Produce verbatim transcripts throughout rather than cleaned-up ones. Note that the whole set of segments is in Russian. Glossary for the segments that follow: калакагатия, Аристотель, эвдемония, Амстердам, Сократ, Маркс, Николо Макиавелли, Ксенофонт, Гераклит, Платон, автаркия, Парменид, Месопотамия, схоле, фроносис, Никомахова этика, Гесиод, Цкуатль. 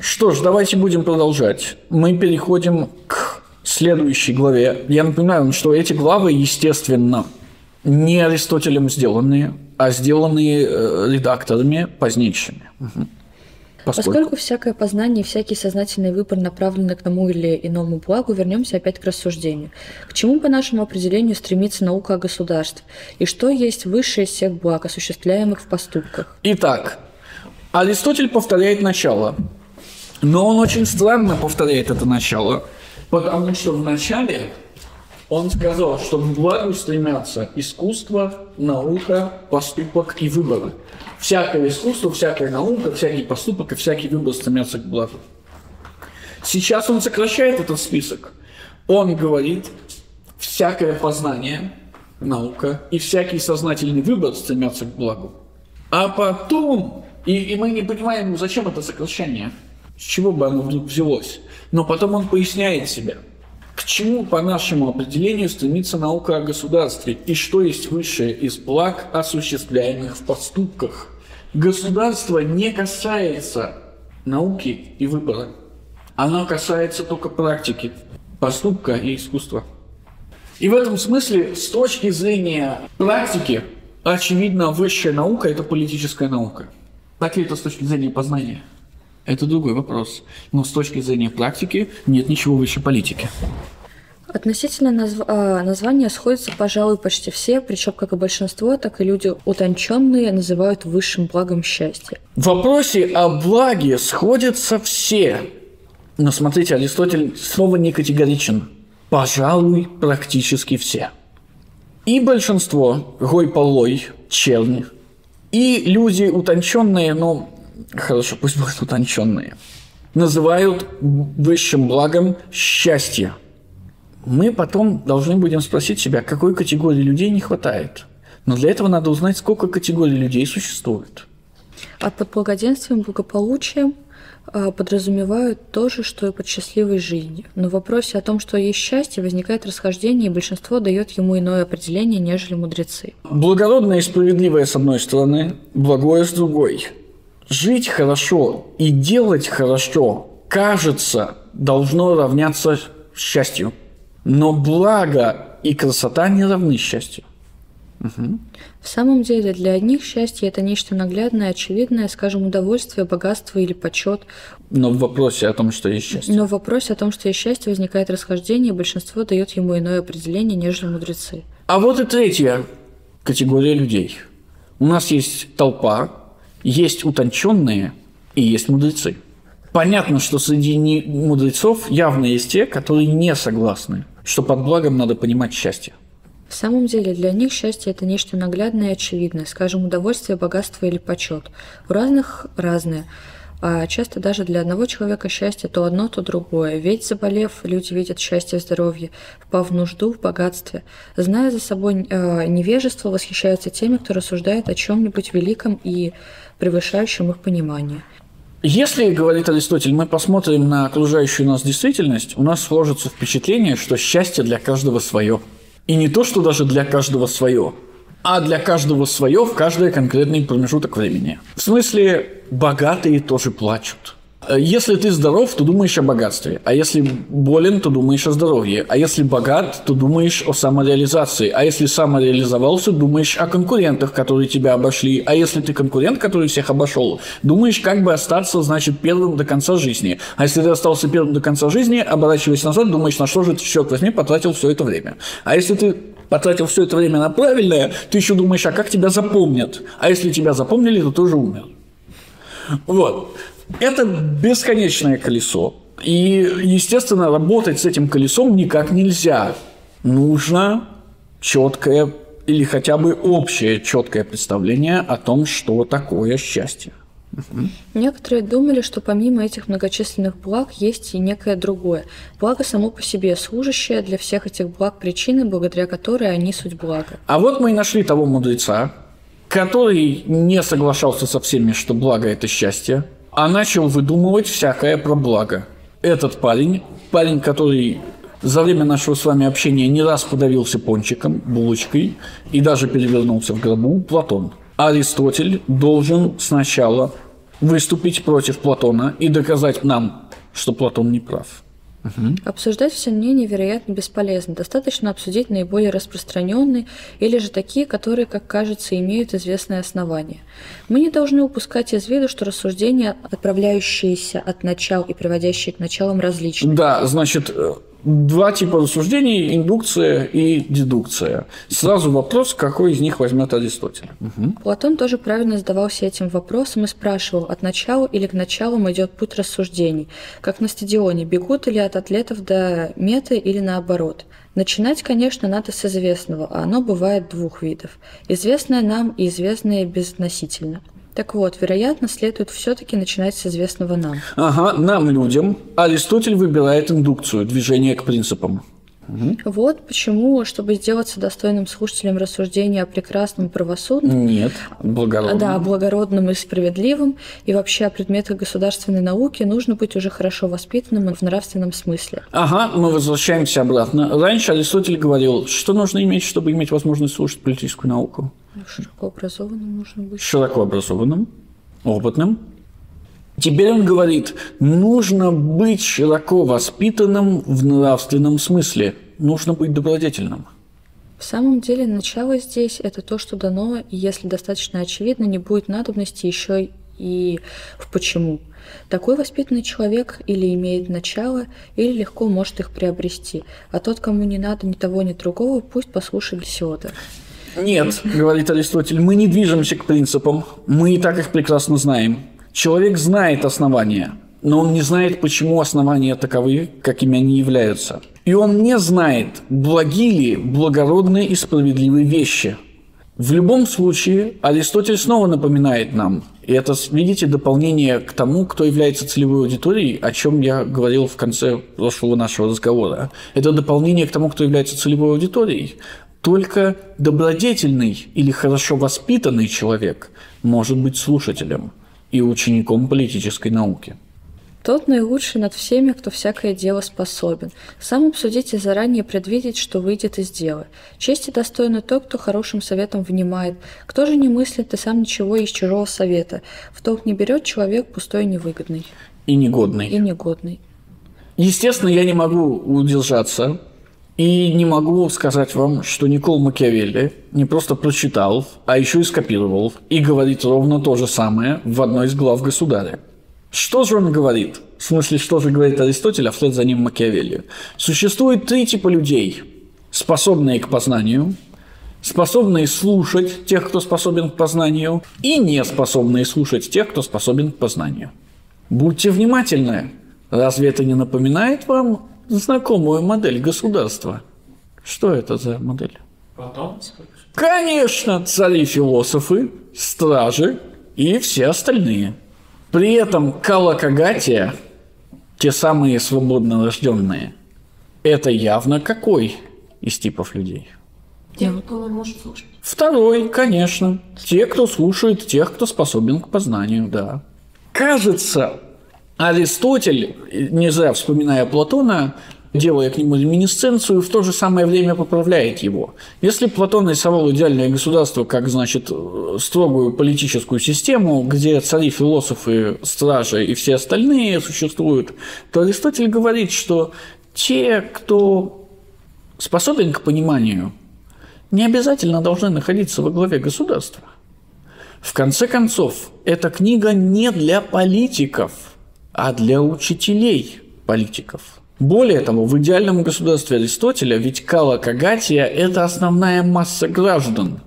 Что ж, давайте будем продолжать. Мы переходим к следующей главе. Я напоминаю, что эти главы, естественно, не Аристотелем сделанные, а сделанные редакторами позднейшими. Угу. Поскольку. Поскольку всякое познание и всякий сознательный выбор направлены к тому или иному благу, вернемся опять к рассуждению. К чему, по нашему определению, стремится наука о государстве? И что есть высшее из всех благ, осуществляемых в поступках? Итак, Аристотель повторяет начало. Но он очень странно повторяет это начало, потому что в начале он сказал, что к благу стремятся искусство, наука, поступок и выборы. Всякое искусство, всякая наука, всякий поступок и всякий выбор стремятся к благу. Сейчас он сокращает этот список. Он говорит, всякое познание, наука и всякий сознательный выбор стремятся к благу. А потом, и, и мы не понимаем, зачем это сокращение, с чего бы оно вдруг взялось. Но потом он поясняет себе, к чему, по нашему определению, стремится наука о государстве и что есть высшее из благ, осуществляемых в поступках. Государство не касается науки и выбора. Оно касается только практики, поступка и искусства. И в этом смысле, с точки зрения практики, очевидно, высшая наука – это политическая наука. Так ли это с точки зрения познания? Это другой вопрос. Но с точки зрения практики нет ничего выше политики. Относительно назв... названия сходятся, пожалуй, почти все, причем как и большинство, так и люди утонченные называют высшим благом счастье. В вопросе о благе сходятся все. Но смотрите, Аристотель снова не категоричен. Пожалуй, практически все. И большинство, гой-полой, чернь, и люди утонченные, но... Хорошо, пусть будут утонченные. Называют высшим благом счастье. Мы потом должны будем спросить себя, какой категории людей не хватает. Но для этого надо узнать, сколько категорий людей существует. А под благоденствием, благополучием подразумевают то же, что и под счастливой жизнью. Но в вопросе о том, что есть счастье, возникает расхождение, и большинство дает ему иное определение, нежели мудрецы. Благородное и справедливое с одной стороны, благое с другой. Жить хорошо и делать хорошо, кажется, должно равняться счастью. Но благо и красота не равны счастью. Угу. В самом деле, для одних счастье – это нечто наглядное, очевидное, скажем, удовольствие, богатство или почет. Но в вопросе о том, что есть счастье. Но в вопросе о том, что есть счастье, возникает расхождение, и большинство дает ему иное определение, нежели мудрецы. А вот и третья категория людей. У нас есть толпа. Есть утонченные и есть мудрецы. Понятно, что среди мудрецов явно есть те, которые не согласны, что под благом надо понимать счастье. В самом деле для них счастье – это нечто наглядное и очевидное, скажем, удовольствие, богатство или почет. У разных разное. А часто даже для одного человека счастье то одно, то другое. Ведь, заболев, люди видят счастье в здоровье, впав в нужду, в богатстве. Зная за собой э, невежество, восхищаются теми, кто рассуждает о чем-нибудь великом и превышающем их понимание. Если, говорит Аристотель, мы посмотрим на окружающую нас действительность, у нас сложится впечатление, что счастье для каждого свое. И не то, что даже для каждого свое, а для каждого свое в каждый конкретный промежуток времени. В смысле... Богатые тоже плачут. Если ты здоров, то думаешь о богатстве. А если болен, то думаешь о здоровье. А если богат, то думаешь о самореализации. А если самореализовался, думаешь о конкурентах, которые тебя обошли. А если ты конкурент, который всех обошел, думаешь, как бы остаться, значит, первым до конца жизни. А если ты остался первым до конца жизни, оборачиваясь назад, думаешь, на что же ты, черт возьми, потратил все это время. А если ты потратил все это время на правильное, ты еще думаешь, а как тебя запомнят? А если тебя запомнили, то ты уже умер. Вот. Это бесконечное колесо. И, естественно, работать с этим колесом никак нельзя. Нужно четкое или хотя бы общее четкое представление о том, что такое счастье. Угу. Некоторые думали, что помимо этих многочисленных благ есть и некое другое. Благо само по себе, служащее для всех этих благ причины, благодаря которой они суть блага. А вот мы и нашли того мудреца, который не соглашался со всеми, что благо – это счастье, а начал выдумывать всякое про благо. Этот парень, парень, который за время нашего с вами общения не раз подавился пончиком, булочкой и даже перевернулся в гробу, Платон. Аристотель должен сначала выступить против Платона и доказать нам, что Платон не прав. Угу. Обсуждать все мнения, вероятно, бесполезно. Достаточно обсудить наиболее распространенные или же такие, которые, как кажется, имеют известное основание. Мы не должны упускать из виду, что рассуждения, отправляющиеся от начал и приводящие к началам, различны. Да, значит, два типа рассуждений – индукция и дедукция. Сразу вопрос, какой из них возьмет Аристотель. Угу. Платон тоже правильно задавался этим вопросом и спрашивал, от начала или к началам идет путь рассуждений, как на стадионе, бегут или от атлетов до меты или наоборот. Начинать, конечно, надо с известного, а оно бывает двух видов – известное нам и известное безотносительно. Так вот, вероятно, следует все-таки начинать с известного нам. Ага, нам, людям. Аристотель выбирает индукцию, движение к принципам. Угу. Вот почему, чтобы сделаться достойным слушателем рассуждения о прекрасном и правосудном... Нет, благородном. Да, благородном и справедливом, и вообще о предметах государственной науки, нужно быть уже хорошо воспитанным в нравственном смысле. Ага, мы возвращаемся обратно. Раньше Аристотель говорил, что нужно иметь, чтобы иметь возможность слушать политическую науку. Широко образованным нужно быть. Широко образованным, опытным. Теперь он говорит, нужно быть широко воспитанным в нравственном смысле. Нужно быть добродетельным. В самом деле, начало здесь – это то, что дано, и если достаточно очевидно, не будет надобности еще и в «почему». Такой воспитанный человек или имеет начало, или легко может их приобрести. А тот, кому не надо ни того, ни другого, пусть послушает Гесиода. Нет, говорит Аристотель, мы не движемся к принципам, мы и так их прекрасно знаем. Человек знает основания, но он не знает, почему основания таковы, какими они являются. И он не знает, благи ли благородные и справедливые вещи. В любом случае, Аристотель снова напоминает нам, и это, видите, дополнение к тому, кто является целевой аудиторией, о чем я говорил в конце прошлого нашего разговора. Это дополнение к тому, кто является целевой аудиторией. Только добродетельный или хорошо воспитанный человек может быть слушателем и учеником политической науки. Тот наилучший над всеми, кто всякое дело способен. Сам обсудить и заранее предвидеть, что выйдет из дела. Чести достойны то, кто хорошим советом внимает. Кто же не мыслит и сам ничего из чужого совета. В толк не берет человек пустой и невыгодный. И негодный. И негодный. Естественно, я не могу удержаться. И не могу сказать вам, что Николо Макиавелли не просто прочитал, а еще и скопировал, и говорит ровно то же самое в одной из глав «Государя». Что же он говорит? В смысле, что же говорит Аристотель, а вслед за ним Макиавелли? Существует три типа людей, способные к познанию, способные слушать тех, кто способен к познанию, и не способные слушать тех, кто способен к познанию. Будьте внимательны. Разве это не напоминает вам знакомую модель государства? Что это за модель? Платон? Конечно, цари-философы, стражи и все остальные. При этом калакагатия, те самые свободно рожденные, это явно какой из типов людей? Те, кто может слушать. Второй, конечно. Те, кто слушает тех, кто способен к познанию, да. Кажется, Аристотель, не зря вспоминая Платона, делая к нему реминисценцию, в то же самое время поправляет его. Если Платон рисовал идеальное государство как, значит, строгую политическую систему, где цари, философы, стражи и все остальные существуют, то Аристотель говорит, что те, кто способен к пониманию, не обязательно должны находиться во главе государства. В конце концов, эта книга не для политиков, а для учителей политиков. Более того, в идеальном государстве Аристотеля ведь калакагатия – это основная масса граждан.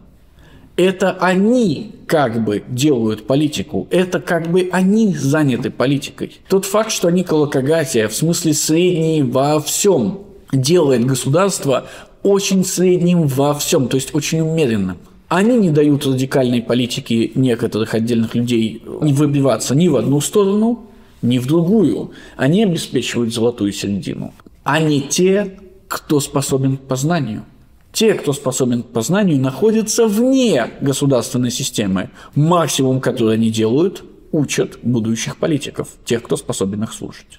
Это они как бы делают политику, это как бы они заняты политикой. Тот факт, что они калакагатия, в смысле средний во всем, делает государство очень средним во всем, то есть очень умеренным. Они не дают радикальной политике некоторых отдельных людей выбиваться ни в одну сторону, не в другую. Они обеспечивают золотую середину. Они те, кто способен к познанию. Те, кто способен к познанию, находятся вне государственной системы. Максимум, который они делают, учат будущих политиков, тех, кто способен их слушать.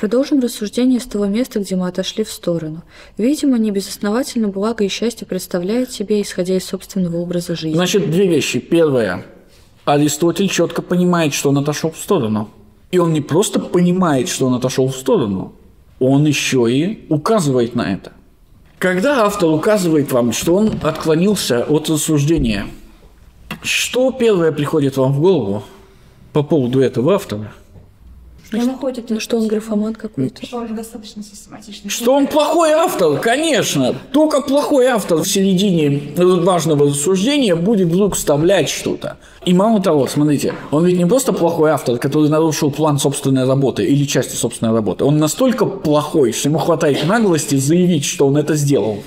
Продолжим рассуждение с того места, где мы отошли в сторону. Видимо, небезосновательно благо и счастье представляет себе, исходя из собственного образа жизни. Значит, две вещи. Первое. Аристотель четко понимает, что он отошел в сторону. И он не просто понимает, что он отошел в сторону, он еще и указывает на это. Когда автор указывает вам, что он отклонился от рассуждения, что первое приходит вам в голову по поводу этого автора? Что он уходит, ну, что он графоман какой-то. Что он достаточно систематичный. Что он плохой автор, конечно. Только плохой автор в середине важного рассуждения будет вдруг вставлять что-то. И мало того, смотрите, он ведь не просто плохой автор, который нарушил план собственной работы или части собственной работы. Он настолько плохой, что ему хватает наглости заявить, что он это сделал.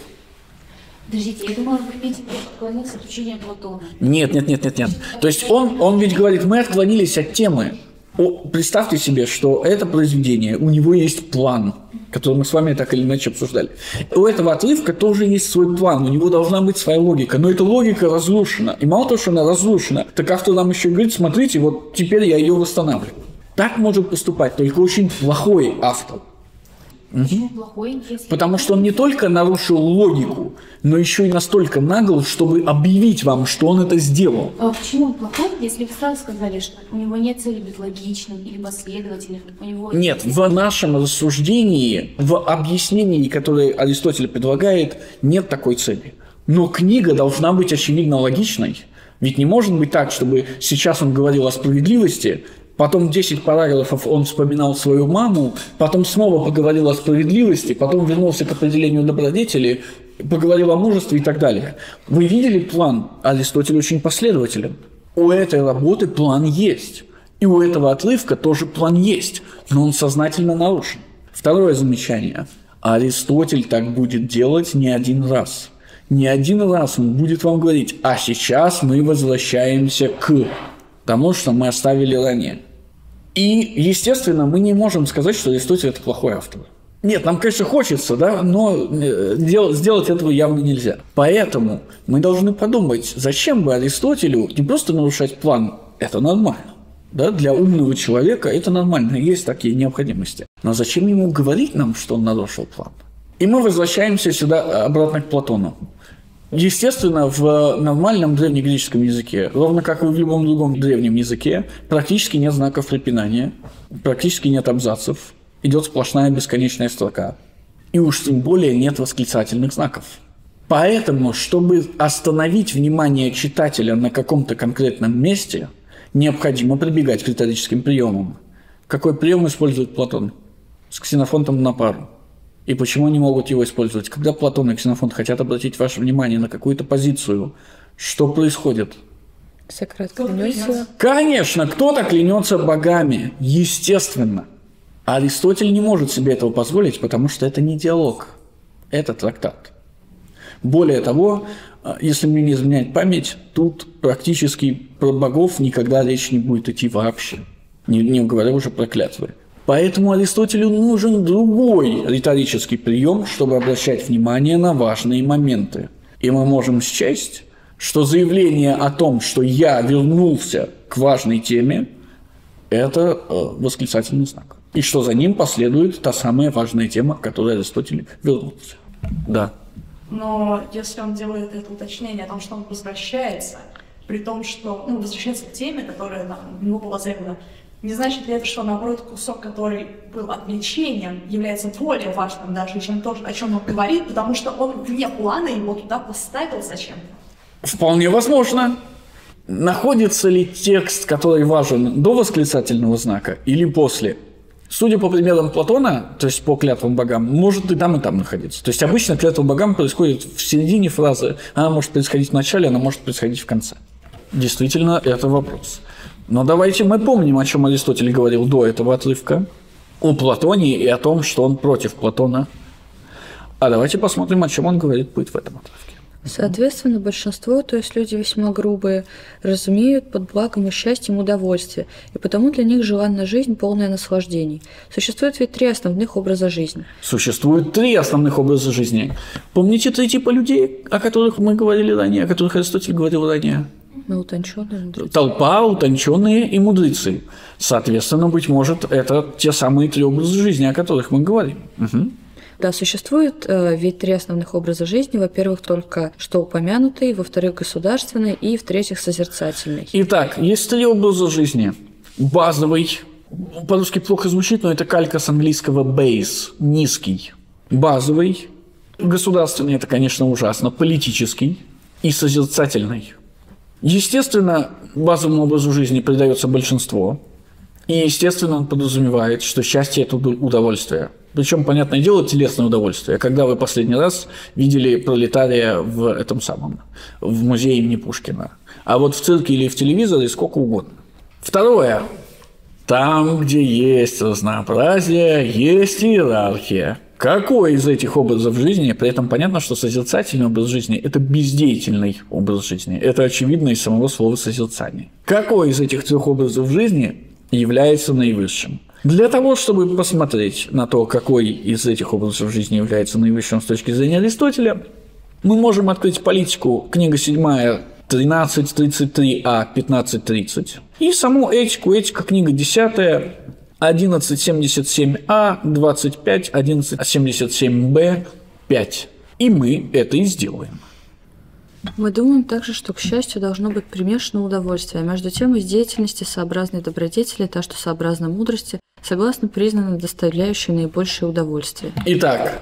Подождите, я думала, вы имеете отклониться от учения Платона. Нет, нет, нет, нет, нет. То есть он, он ведь говорит, мы отклонились от темы. О, представьте себе, что это произведение, у него есть план, который мы с вами так или иначе обсуждали. У этого отрывка тоже есть свой план, у него должна быть своя логика, но эта логика разрушена. И мало того, что она разрушена, так автор нам еще говорит, смотрите, вот теперь я ее восстанавливаю. Так может поступать только очень плохой автор. Почему плохой? Потому что он не только нарушил логику, но еще и настолько нагл, чтобы объявить вам, что он это сделал. А почему он плохой, если вы сразу сказали, что у него нет цели быть логичным или последовательным? У него... Нет, в нашем рассуждении, в объяснении, которое Аристотель предлагает, нет такой цели. Но книга должна быть очевидно логичной. Ведь не может быть так, чтобы сейчас он говорил о справедливости, потом десять параграфов он вспоминал свою маму, потом снова поговорил о справедливости, потом вернулся к определению добродетели, поговорил о мужестве и так далее. Вы видели план? Аристотель очень последователен. У этой работы план есть. И у этого отрывка тоже план есть, но он сознательно нарушен. Второе замечание. Аристотель так будет делать не один раз. Не один раз он будет вам говорить, а сейчас мы возвращаемся к тому, что мы оставили ранее. И, естественно, мы не можем сказать, что Аристотель – это плохой автор. Нет, нам, конечно, хочется, да, но дел- сделать этого явно нельзя. Поэтому мы должны подумать, зачем бы Аристотелю не просто нарушать план – это нормально. Да? Для умного человека это нормально, есть такие необходимости. Но зачем ему говорить нам, что он нарушил план? И мы возвращаемся сюда обратно к Платону. Естественно, в нормальном древнегреческом языке, ровно как и в любом другом древнем языке, практически нет знаков препинания, практически нет абзацев, идет сплошная бесконечная строка. И уж тем более нет восклицательных знаков. Поэтому, чтобы остановить внимание читателя на каком-то конкретном месте, необходимо прибегать к риторическим приемам. Какой прием использует Платон? С Ксенофонтом на пару. И почему они могут его использовать? Когда Платон и Ксенофонт хотят обратить ваше внимание на какую-то позицию, что происходит? Сократ клянется. Конечно, кто-то клянется богами, естественно. Аристотель не может себе этого позволить, потому что это не диалог, это трактат. Более того, если мне не изменяет память, тут практически про богов никогда речь не будет идти вообще, не, не говоря уже про клятвы. Поэтому Аристотелю нужен другой риторический прием, чтобы обращать внимание на важные моменты. И мы можем счесть, что заявление о том, что я вернулся к важной теме, это восклицательный знак. И что за ним последует та самая важная тема, к которой Аристотель вернулся. Да. Но если он делает это уточнение о том, что он возвращается, при том, что ну, возвращается к теме, которая ему была заявлена, не значит ли это, что, наоборот, кусок, который был отвлечением, является более важным даже, чем то, о чем он говорит, потому что он вне плана его туда поставил зачем-то? Вполне возможно. Находится ли текст, который важен до восклицательного знака или после? Судя по примерам Платона, то есть по клятвам богам, может и там, и там находиться. То есть обычно клятва богам происходит в середине фразы, она может происходить в начале, она может происходить в конце. Действительно, это вопрос. Но давайте мы помним, о чем Аристотель говорил до этого отрывка, о Платоне и о том, что он против Платона. А давайте посмотрим, о чем он говорит будет в этом отрывке. Соответственно, большинство, то есть люди весьма грубые, разумеют под благом и счастьем удовольствие, и потому для них желанна жизнь, полная наслаждений. Существует ведь три основных образа жизни. Существует три основных образа жизни. Помните три типа людей, о которых мы говорили ранее, о которых Аристотель говорил ранее? Утонченные, мудрецы. Толпа, утонченные и мудрецы. Соответственно, быть может, это те самые три образа жизни, о которых мы говорим. Угу. Да, существует э, ведь три основных образа жизни. Во-первых, только что упомянутый, во-вторых, государственный и, в-третьих, созерцательный. Итак, есть три образа жизни. Базовый, по-русски плохо звучит, но это калька с английского base, низкий. Базовый, государственный, это, конечно, ужасно, политический и созерцательный. Естественно, базовому образу жизни придается большинство, и, естественно, он подразумевает, что счастье – это удовольствие. Причем, понятное дело, телесное удовольствие. Когда вы последний раз видели пролетария в этом самом, в музее имени Пушкина. А вот в цирке или в телевизоре сколько угодно. Второе. Там, где есть разнообразие, есть иерархия. Какой из этих образов жизни? При этом понятно, что созерцательный образ жизни – это бездеятельный образ жизни. Это очевидно из самого слова «созерцание». Какой из этих трех образов жизни является наивысшим? Для того, чтобы посмотреть на то, какой из этих образов жизни является наивысшим с точки зрения Аристотеля, мы можем открыть политику, книга седьмая, тринадцать тридцать три а, пятнадцать тридцать, и саму этику, этика, книга десятая, одиннадцать семьдесят семь а, двадцать пять, одиннадцать семьдесят семь бэ, пять. И мы это и сделаем. Мы думаем также, что к счастью должно быть примешано удовольствие. Между тем, из деятельности сообразной добродетели, та, что сообразна мудрости, согласно признана доставляющей наибольшее удовольствие. Итак,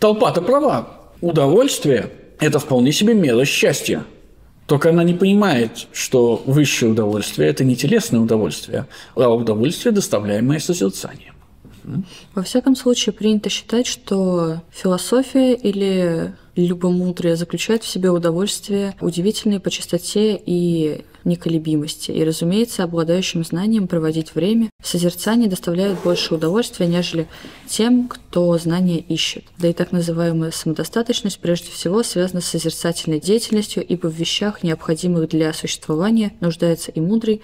толпа-то права. Удовольствие – это вполне себе мера счастья. Только она не понимает, что высшее удовольствие – это не телесное удовольствие, а удовольствие, доставляемое созерцанием. Во всяком случае, принято считать, что философия или любомудрие заключает в себе удовольствие, удивительное по чистоте и неколебимости. И, разумеется, обладающим знанием проводить время в созерцании доставляет больше удовольствия, нежели тем, кто знания ищет. Да и так называемая самодостаточность прежде всего связана с созерцательной деятельностью, ибо в вещах, необходимых для существования, нуждается и мудрый,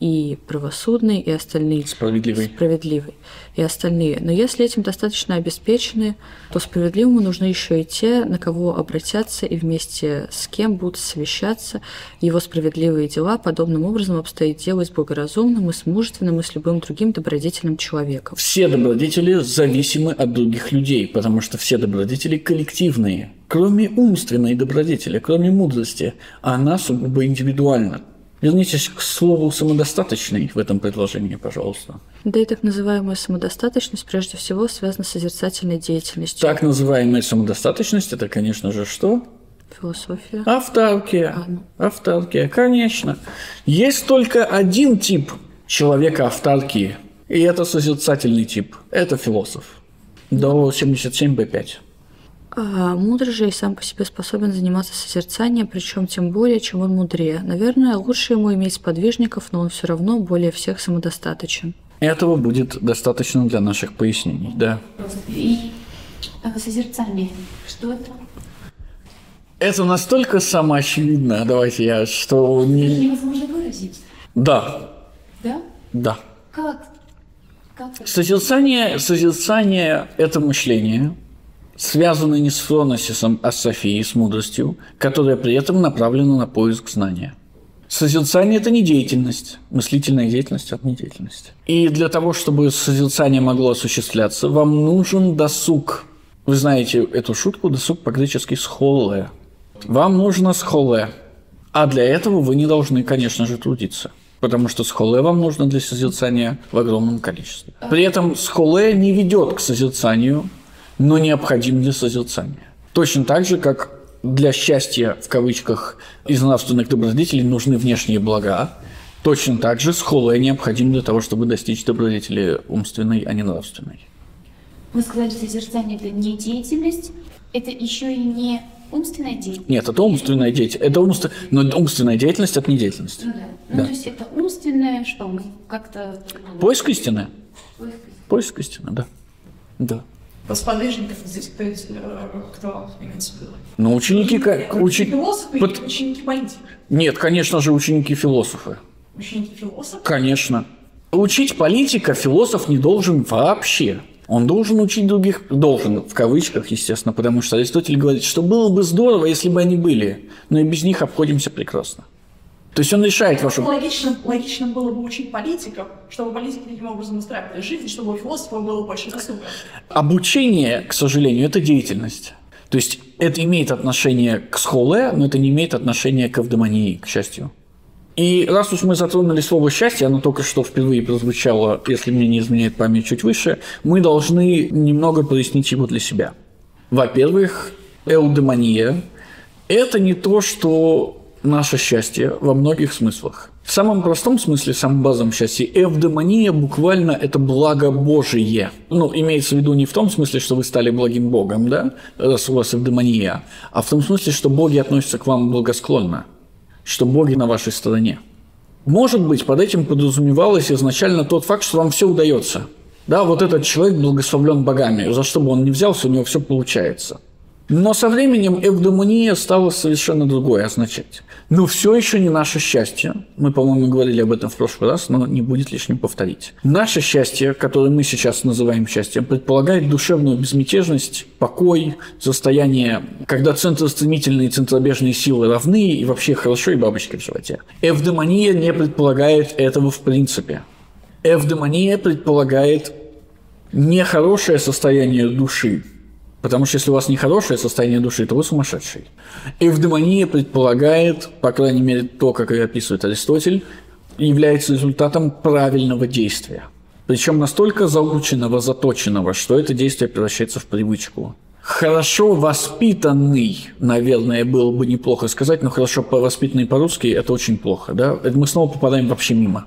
и правосудный, и остальные справедливый. справедливый, и остальные. Но если этим достаточно обеспечены, то справедливому нужны еще и те, на кого обратятся и вместе с кем будут совещаться его справедливые дела. Подобным образом обстоит дело и с благоразумным, и с мужественным, и с любым другим добродетельным человеком. Все добродетели зависимы от других людей, потому что все добродетели коллективные, кроме умственной добродетели, кроме мудрости, она сугубо индивидуальна. Вернитесь к слову «самодостаточный» в этом предложении, пожалуйста. Да и так называемая самодостаточность прежде всего связана с созерцательной деятельностью. Так называемая самодостаточность – это, конечно же, что? Философия. Автаркия. А, ну. Автаркия, конечно. Есть только один тип человека-автаркии, и это созерцательный тип. Это философ. До семьдесят семь бэ пять. А мудрый же и сам по себе способен заниматься созерцанием, причем тем более, чем он мудрее. Наверное, лучше ему иметь сподвижников, но он все равно более всех самодостаточен. Этого будет достаточно для наших пояснений, да. И созерцание. Что это? Это настолько самоочевидно, давайте я, что... Не... Это невозможно выразить. Да. Да? Да. Как? Как это? Созерцание, созерцание – это мышление, связаны не с фроносисом, а с Софией, с мудростью, которая при этом направлена на поиск знания. Созерцание – это не деятельность. Мыслительная деятельность – это не деятельность. И для того, чтобы созерцание могло осуществляться, вам нужен досуг. Вы знаете эту шутку, досуг по-гречески «схоле». Вам нужно «схоле». А для этого вы не должны, конечно же, трудиться. Потому что схоле вам нужно для созерцания в огромном количестве. При этом схоле не ведет к созерцанию, но необходим для созерцания. Точно так же, как для счастья, в кавычках, из нравственных добродетелей нужны внешние блага, точно так же схоле необходим для того, чтобы достичь добродетели умственной, а не нравственной. Вы сказали, что созерцание – это не деятельность, это еще и не умственная деятельность. Нет, это умственная деятельность. Это умств... Но умственная деятельность – это не деятельность. Ну да. Да. Ну, то есть это умственное, что мы как-то… Поиск истины. Поиск истины. Поиск истины, да. Да. Сподвижников здесь, кто есть, кто имеется в виду? Ну, ученики... Как, учи... Философы Под... или ученики политики? Нет, конечно же, ученики-философы. Ученики-философы? Конечно. Учить политика философ не должен вообще. Он должен учить других... Должен, в кавычках, естественно, потому что Аристотель говорит, что было бы здорово, если бы они были, но и без них обходимся прекрасно. То есть он решает вашу... Логичным, логичным было бы учить политиков, чтобы политики таким образом устраивали жизнь, чтобы у философов было больше доступно. Обучение, к сожалению, это деятельность. То есть это имеет отношение к схоле, но это не имеет отношения к эвдемонии, к счастью. И раз уж мы затронули слово «счастье», оно только что впервые прозвучало, если мне не изменяет память, чуть выше, мы должны немного прояснить его для себя. Во-первых, эвдемония – это не то, что... наше счастье во многих смыслах. В самом простом смысле, в самом базовом счастье, эвдемония буквально это благо Божие. Ну, имеется в виду не в том смысле, что вы стали благим Богом, да, раз у вас эвдемония, а в том смысле, что боги относятся к вам благосклонно, что боги на вашей стороне. Может быть, под этим подразумевалось изначально тот факт, что вам все удается. Да, вот этот человек благословлен богами, за что бы он ни взялся, у него все получается. Но со временем эвдемония стала совершенно другое означать. Но все еще не наше счастье. Мы, по-моему, говорили об этом в прошлый раз, но не будет лишним повторить. Наше счастье, которое мы сейчас называем счастьем, предполагает душевную безмятежность, покой, состояние, когда центростремительные и центробежные силы равны, и вообще хорошо, и бабочки в животе. Эвдемония не предполагает этого в принципе. Эвдемония предполагает нехорошее состояние души. Потому что если у вас нехорошее состояние души, то вы сумасшедший. Эвдемония предполагает, по крайней мере, то, как ее описывает Аристотель, является результатом правильного действия. Причем настолько заученного, заточенного, что это действие превращается в привычку. Хорошо воспитанный, наверное, было бы неплохо сказать, но хорошо воспитанный по-русски – это очень плохо. Да? Это мы снова попадаем вообще мимо.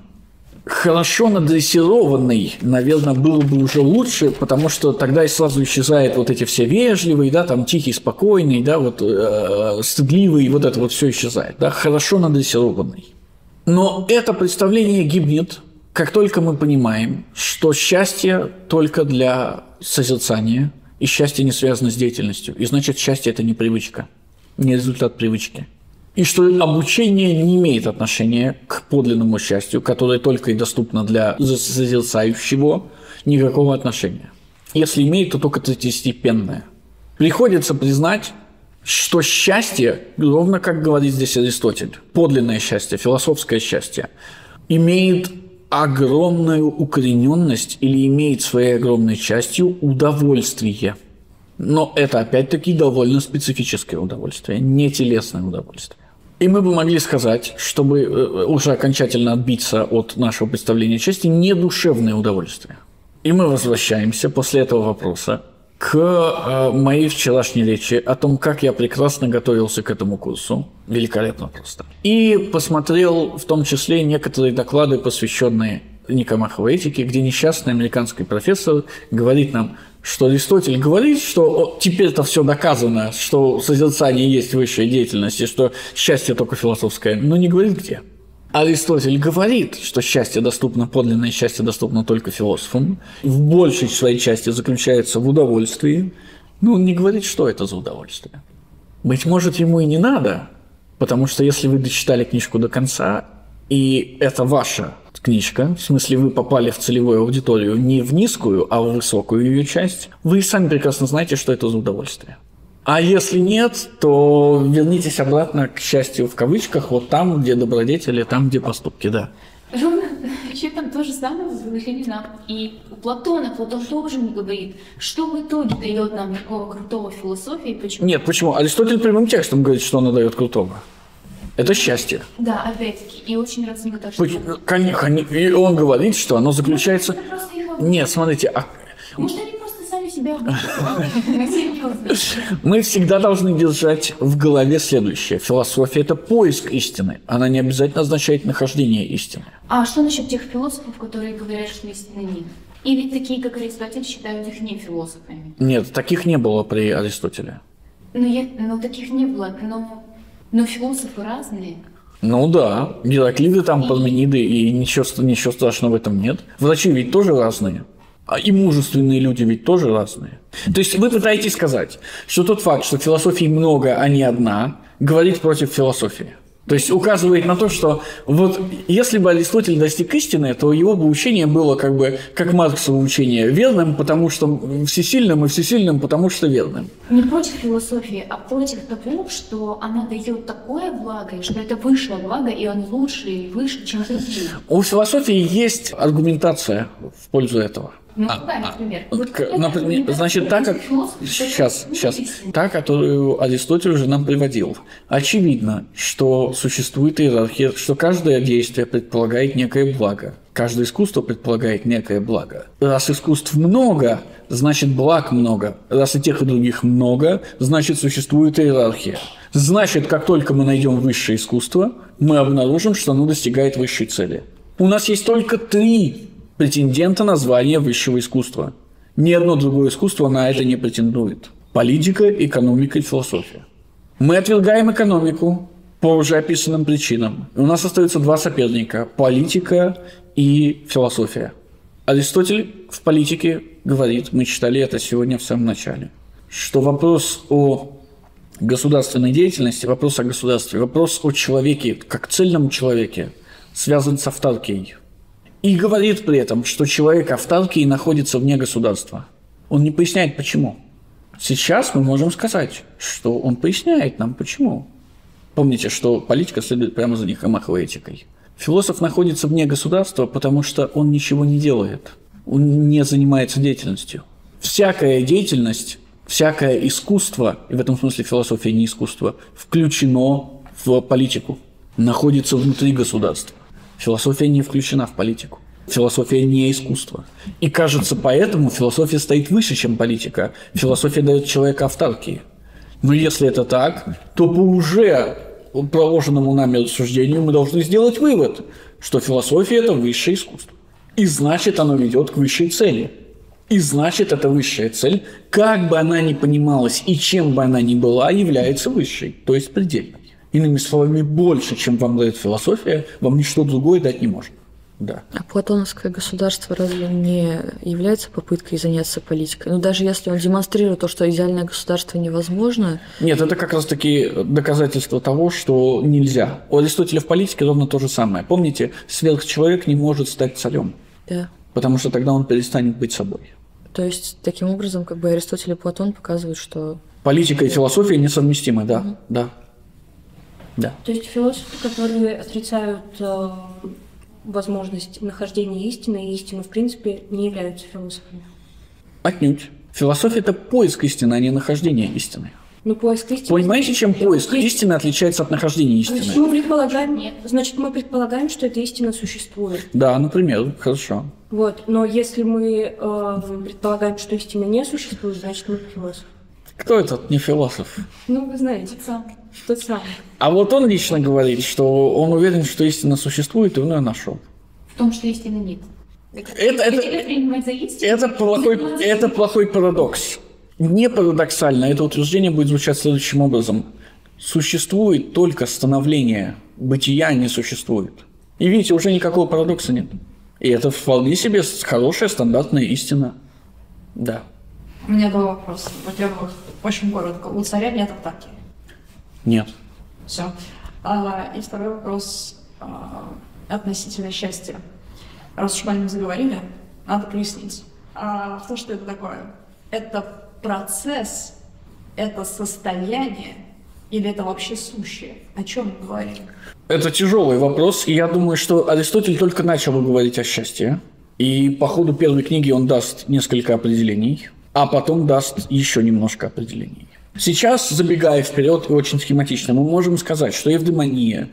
Хорошо надрессированный, наверное, было бы уже лучше, потому что тогда и сразу исчезают вот эти все вежливые, да, там тихий, спокойный, да, вот э, стыдливый, вот это вот все исчезает, да, хорошо надрессированный. Но это представление гибнет, как только мы понимаем, что счастье только для созерцания, и счастье не связано с деятельностью, и значит, счастье – это не привычка, не результат привычки. И что обучение не имеет отношения к подлинному счастью, которое только и доступно для созерцающего, никакого отношения. Если имеет, то только третьестепенное. Приходится признать, что счастье, ровно как говорит здесь Аристотель, подлинное счастье, философское счастье, имеет огромную укорененность или имеет своей огромной частью удовольствие. Но это, опять-таки, довольно специфическое удовольствие, не телесное удовольствие. И мы бы могли сказать, чтобы уже окончательно отбиться от нашего представления счастья, не душевное удовольствие. И мы возвращаемся после этого вопроса к моей вчерашней речи о том, как я прекрасно готовился к этому курсу. Великолепно просто. И посмотрел в том числе некоторые доклады, посвященные Никомаховой этике, где несчастный американский профессор говорит нам, что Аристотель говорит, что теперь-то все доказано, что созерцание есть высшая деятельность, и что счастье только философское, но не говорит где. Аристотель говорит, что счастье доступно, подлинное счастье доступно только философам, в большей своей части заключается в удовольствии, но он не говорит, что это за удовольствие. Быть может, ему и не надо, потому что если вы дочитали книжку до конца, и это ваша книжка, в смысле вы попали в целевую аудиторию не в низкую, а в высокую ее часть, вы сами прекрасно знаете, что это за удовольствие. А если нет, то вернитесь обратно к счастью в кавычках, вот там, где добродетели, там, где поступки, да. Ровно там то же самое возникли нам. И у Платона, Платон тоже не говорит, что в итоге дает нам такого крутого философии, почему? Нет, почему? Аристотель прямым текстом говорит, что она дает крутого. Это счастье. Да, опять-таки. И очень рад с ним даже. Конечно. И он говорит, что оно заключается... Может, это просто их... Нет, смотрите. А... Может, они просто сами себя... Мы всегда должны держать в голове следующее. Философия – это поиск истины. Она не обязательно означает нахождение истины. А что насчет тех философов, которые говорят, что истины нет? И ведь такие, как Аристотель, считают их не философами. Нет, таких не было при Аристотеле. Но, я... но таких не было, но... Но философы разные. Ну да, Гераклиты там, и... Пармениды, и ничего, ничего страшного в этом нет. Врачи ведь тоже разные, а и мужественные люди ведь тоже разные. То есть вы пытаетесь сказать, что тот факт, что философий много, а не одна, говорит против философии. То есть указывает на то, что вот если бы Аристотель достиг истины, то его бы учение было как бы как Марксово учение, верным, потому что всесильным, и всесильным, потому что верным. Не против философии, а против того, что она дает такое благо, что это высшее благо, и он лучше и выше, чем другие. У философии есть аргументация в пользу этого. Ну, а, да, например. А, вот, к, например значит, та, как, сейчас, сейчас, та, которую Аристотель уже нам приводил. Очевидно, что существует иерархия, что каждое действие предполагает некое благо. Каждое искусство предполагает некое благо. Раз искусств много, значит, благ много. Раз и тех, и других много, значит, существует иерархия. Значит, как только мы найдем высшее искусство, мы обнаружим, что оно достигает высшей цели. У нас есть только три претендента на звание высшего искусства. Ни одно другое искусство на это не претендует. Политика, экономика и философия. Мы отвергаем экономику по уже описанным причинам. У нас остаются два соперника – политика и философия. Аристотель в политике говорит, мы читали это сегодня в самом начале, что вопрос о государственной деятельности, вопрос о государстве, вопрос о человеке, как цельном человеке, связан с автаркией. И говорит при этом, что человек автаркии находится вне государства. Он не поясняет, почему. Сейчас мы можем сказать, что он поясняет нам, почему. Помните, что политика следует прямо за Никомаховой этикой. Философ находится вне государства, потому что он ничего не делает. Он не занимается деятельностью. Всякая деятельность, всякое искусство, и в этом смысле философия не искусство, включено в политику, находится внутри государства. Философия не включена в политику. Философия не искусство. И кажется, поэтому философия стоит выше, чем политика. Философия дает человеку автаркии. Но если это так, то по уже проложенному нами рассуждению мы должны сделать вывод, что философия – это высшее искусство. И значит, оно ведет к высшей цели. И значит, эта высшая цель, как бы она ни понималась и чем бы она ни была, является высшей, то есть предельной. Иными словами, больше, чем вам дает философия, вам ничто другое дать не может. Да. А платоновское государство разве не является попыткой заняться политикой? Ну, даже если он демонстрирует то, что идеальное государство невозможно... Нет, это как раз-таки доказательство того, что нельзя. У Аристотеля в политике ровно то же самое. Помните, сверхчеловек не может стать царем, да. Потому что тогда он перестанет быть собой. То есть, таким образом, как бы Аристотель и Платон показывают, что... Политика и философия несовместимы, да, угу. Да. Да. То есть философы, которые отрицают э, возможность нахождения истины и истину, в принципе, не являются философами? Отнюдь. Философия – это поиск истины, а не нахождение истины. Но поиск истины... Понимаете, чем поиск есть... истины отличается от нахождения истины? Значит мы, предполагаем... Нет. Значит, мы предполагаем, что эта истина существует. Да, например. Хорошо. Вот. Но если мы э, предполагаем, что истина не существует, значит, мы философы. Кто этот не философ? Ну, вы знаете, сам. Тот самый. А вот он лично говорит, что он уверен, что истина существует, и он ее нашел. В том, что истины нет. Это, это, это, это, плохой, это плохой парадокс. Не парадоксально это утверждение будет звучать следующим образом. Существует только становление, бытия не существует. И видите, уже никакого парадокса нет. И это вполне себе хорошая стандартная истина. Да. У меня был вопрос. Во-первых, очень коротко. У царя нет автаркии? Нет. Все. А, и второй вопрос а, относительно счастья. Раз уж о нем заговорили, надо прояснить. А, то, что это такое? Это процесс, это состояние или это вообще сущее? О чем мы говорим? Это тяжелый вопрос, и я думаю, что Аристотель только начал говорить о счастье. И по ходу первой книги он даст несколько определений. А потом даст еще немножко определений. Сейчас, забегая вперед и очень схематично, мы можем сказать, что эвдемония,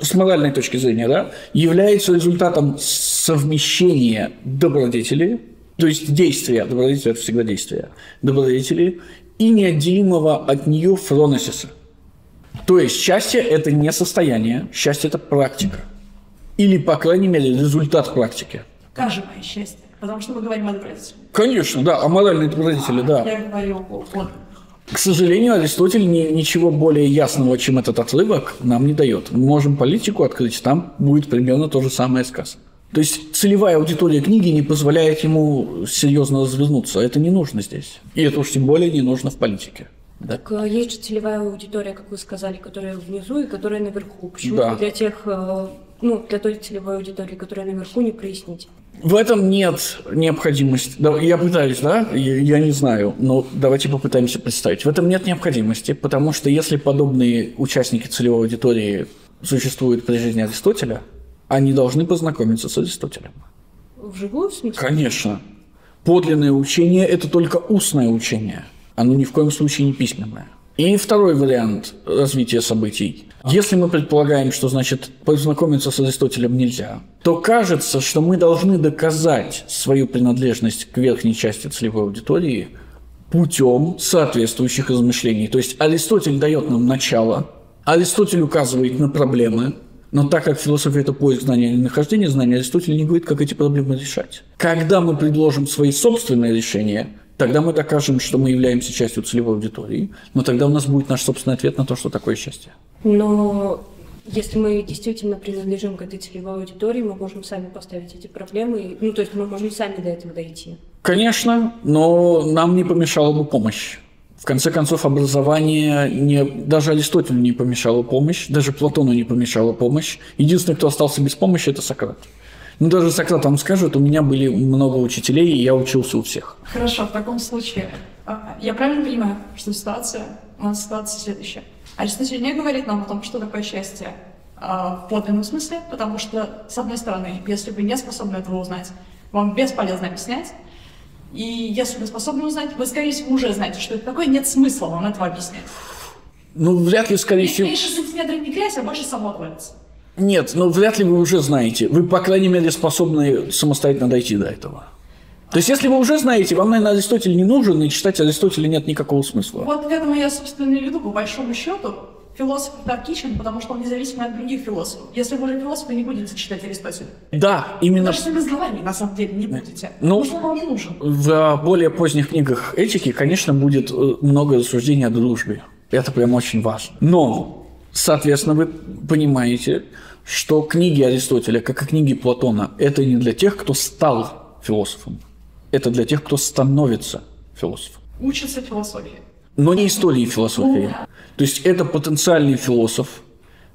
с моральной точки зрения, да, является результатом совмещения добродетели, то есть действия, добродетель – это всегда действие, добродетели и неотделимого от нее фроносиса. То есть счастье – это не состояние, счастье – это практика. Или, по крайней мере, результат практики. Как же мое счастье? Потому что мы говорим о добродетели. Конечно, да, о моральной добродетели, а, да. Я говорю, вот. К сожалению, Аристотель ни, ничего более ясного, чем этот отрывок, нам не дает. Мы можем политику открыть, там будет примерно то же самое сказано. То есть целевая аудитория книги не позволяет ему серьезно развернуться. Это не нужно здесь. И это уж тем более не нужно в политике. Да. Так есть же целевая аудитория, как вы сказали, которая внизу и которая наверху. Почему да. для тех, ну, для той целевой аудитории, которая наверху, не прояснить? В этом нет необходимости. Я пытаюсь, да? Я, я не знаю, но давайте попытаемся представить. В этом нет необходимости, потому что если подобные участники целевой аудитории существуют при жизни Аристотеля, они должны познакомиться с Аристотелем. Вживую, в смысле? Конечно. Подлинное учение – это только устное учение. Оно ни в коем случае не письменное. И второй вариант развития событий. Если мы предполагаем, что, значит, познакомиться с Аристотелем нельзя, то кажется, что мы должны доказать свою принадлежность к верхней части целевой аудитории путем соответствующих размышлений. То есть Аристотель дает нам начало, Аристотель указывает на проблемы, но так как философия – это поиск знания или нахождение знания, Аристотель не говорит, как эти проблемы решать. Когда мы предложим свои собственные решения, тогда мы докажем, что мы являемся частью целевой аудитории, но тогда у нас будет наш собственный ответ на то, что такое счастье. Но если мы действительно принадлежим к этой целевой аудитории, мы можем сами поставить эти проблемы, ну то есть мы можем сами до этого дойти. Конечно, но нам не помешала бы помощь. В конце концов, образование не, даже Аристотелю не помешало помощь, даже Платону не помешала помощь. Единственный, кто остался без помощи, это Сократ. Ну, даже Сократ вам скажет, у меня были много учителей, и я учился у всех. Хорошо, в таком случае, я правильно понимаю, что ситуация, у нас ситуация следующая. Аристотель не говорит нам о том, что такое счастье в подлинном смысле, потому что, с одной стороны, если вы не способны этого узнать, вам бесполезно объяснять, и если вы способны узнать, вы, скорее всего, уже знаете, что это такое, нет смысла вам этого объяснять. Ну, вряд ли, скорее всего... Меньше сантиметров не грязь, а больше само творится. Нет, ну вряд ли вы уже знаете. Вы, по крайней мере, способны самостоятельно дойти до этого. То есть, если вы уже знаете, вам, наверное, Аристотель не нужен, и читать Аристотеля нет никакого смысла. Вот к этому я, собственно, веду, по большому счету. Философ таркичен, потому что он независим от других философов. Если вы уже философ, вы не будете читать Аристотеля. Да, именно... Даже если разговаривать, на самом деле, не будете. Ну, потому что он вам не нужен. В более поздних книгах этики, конечно, будет много рассуждений о дружбе. Это прям очень важно. Но... Соответственно, вы понимаете, что книги Аристотеля, как и книги Платона, это не для тех, кто стал философом. Это для тех, кто становится философом. Учится философии. Но не истории философии. То есть это потенциальный философ,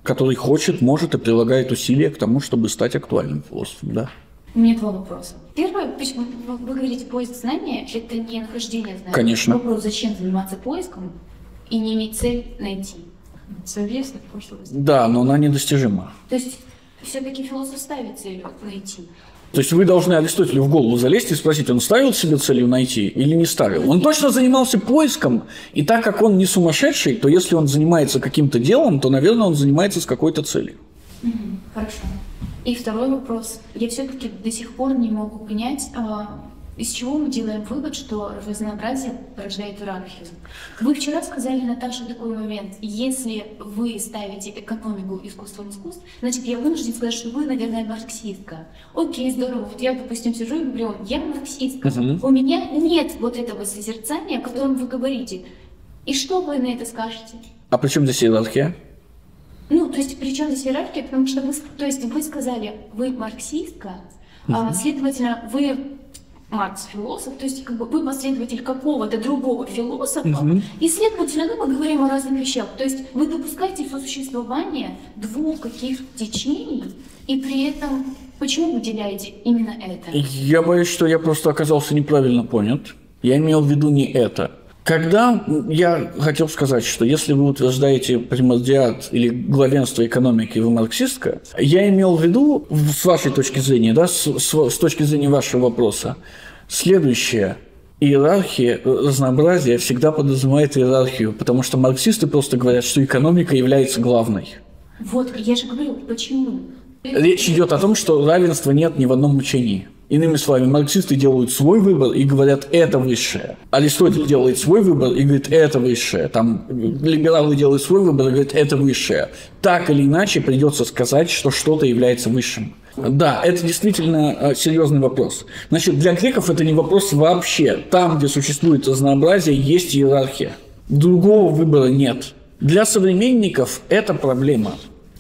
который хочет, может и прилагает усилия к тому, чтобы стать актуальным философом. Да? У меня два вопроса. Первое, почему вы говорите поиск знания, это не нахождение знания. Конечно. Вопрос, зачем заниматься поиском и не иметь цель найти. Совместно в прошлом. Да, но она недостижима. То есть все-таки философ ставит целью найти. То есть вы должны Аристотелю в голову залезть и спросить, он ставил себе целью найти или не ставил. Он точно занимался поиском, и так как он не сумасшедший, то если он занимается каким-то делом, то, наверное, он занимается с какой-то целью. Угу, хорошо. И второй вопрос. Я все-таки до сих пор не могу понять, а... из чего мы делаем вывод, что разнообразие порождает иерархию. Вы вчера сказали, Наташа, такой момент. Если вы ставите экономику искусством искусств, значит, я вынужден сказать, что вы, наверное, марксистка. Окей, здорово. Вот я, допустим, сижу и говорю, я марксистка. Угу. У меня нет вот этого созерцания, о котором вы говорите. И что вы на это скажете? А при чем здесь иерархия? Ну, то есть, при чем здесь иерархия? Потому что вы, то есть, вы сказали, вы марксистка, угу. а, следовательно, вы... Маркс философ, то есть как бы вы последователь какого-то другого философа, mm-hmm. и следовательно мы говорим о разных вещах. То есть вы допускаете сосуществование двух каких-то течений, и при этом почему вы выделяете именно это? Я боюсь, что я просто оказался неправильно понят. Я имел в виду не это. Когда я хотел сказать, что если вы утверждаете примордиат или главенство экономики, вы марксистка, я имел в виду, с вашей точки зрения, да, с, с, с точки зрения вашего вопроса, следующее. Иерархия, разнообразие всегда подразумевает иерархию, потому что марксисты просто говорят, что экономика является главной. Вот, я же говорю, почему? Речь идет о том, что равенства нет ни в одном учении. Иными словами, марксисты делают свой выбор и говорят, это высшее. Аристотель делает свой выбор и говорит, это высшее. Там либералы делают свой выбор и говорят, это высшее. Так или иначе придется сказать, что что-то является высшим. Да, это действительно серьезный вопрос. Значит, для греков это не вопрос вообще. Там, где существует разнообразие, есть иерархия. Другого выбора нет. Для современников это проблема.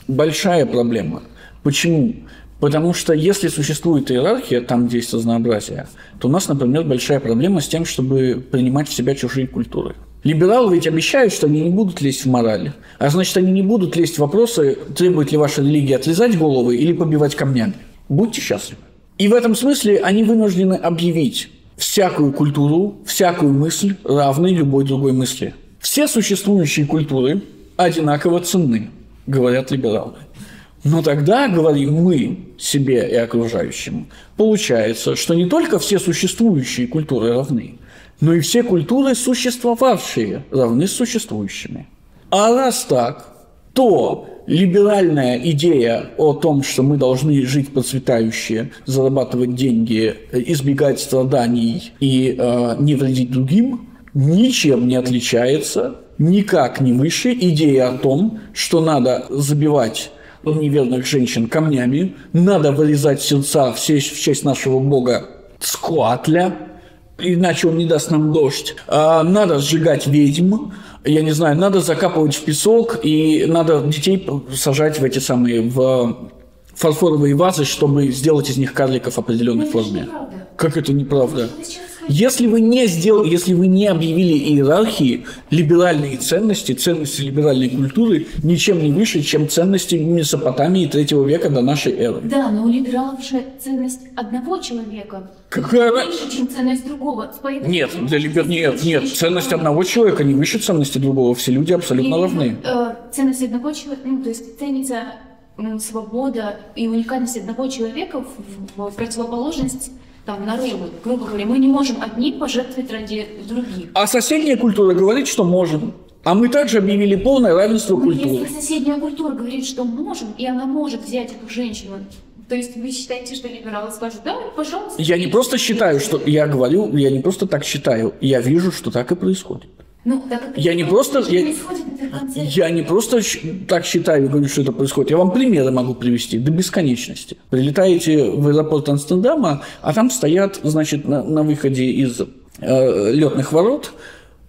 Большая проблема. Почему? Потому что если существует иерархия, там, где есть разнообразие, то у нас, например, большая проблема с тем, чтобы принимать в себя чужие культуры. Либералы ведь обещают, что они не будут лезть в мораль. А значит, они не будут лезть в вопросы, требует ли ваша религия отрезать головы или побивать камнями. Будьте счастливы. И в этом смысле они вынуждены объявить всякую культуру, всякую мысль равной любой другой мысли. Все существующие культуры одинаково ценны, говорят либералы. Но тогда, говорим мы себе и окружающим, получается, что не только все существующие культуры равны, но и все культуры, существовавшие, равны с существующими. А раз так, то либеральная идея о том, что мы должны жить процветающе, зарабатывать деньги, избегать страданий и э, не вредить другим, ничем не отличается, никак не выше идеи о том, что надо забивать неверных женщин камнями, надо вырезать сердца в честь нашего бога Цкуатля, иначе он не даст нам дождь. Надо сжигать ведьм, я не знаю, надо закапывать в песок, и надо детей сажать в эти самые в фарфоровые вазы, чтобы сделать из них карликов в определенной форме. Как это неправда? Если вы не сдел... Если вы не объявили иерархии, либеральные ценности, ценности либеральной культуры ничем не выше, чем ценности Месопотамии третьего века до нашей эры. Да, но у либералов же ценность одного человека Какая... выше, чем ценность другого. Поэтому нет, для либер... нет, нет, ценность одного человека не выше ценности другого. Все люди абсолютно и, равны. Э, ценность одного человека, ну, то есть ценится свобода и уникальность одного человека в, в противоположность там, народу, грубо говоря, мы не можем одних пожертвовать ради других. А соседняя культура говорит, что можем. А мы также объявили полное равенство культуры. Если соседняя культура говорит, что можем, и она может взять эту женщину, то есть вы считаете, что либералы скажут, да, пожалуйста. Я не просто считаю, что... Я говорю, я не просто так считаю. Я вижу, что так и происходит. Ну, так как я, не просто, я, я не просто так считаю и говорю, что это происходит. Я вам примеры могу привести до бесконечности. Прилетаете в аэропорт Амстердама, а там стоят, значит, на, на выходе из э, летных ворот,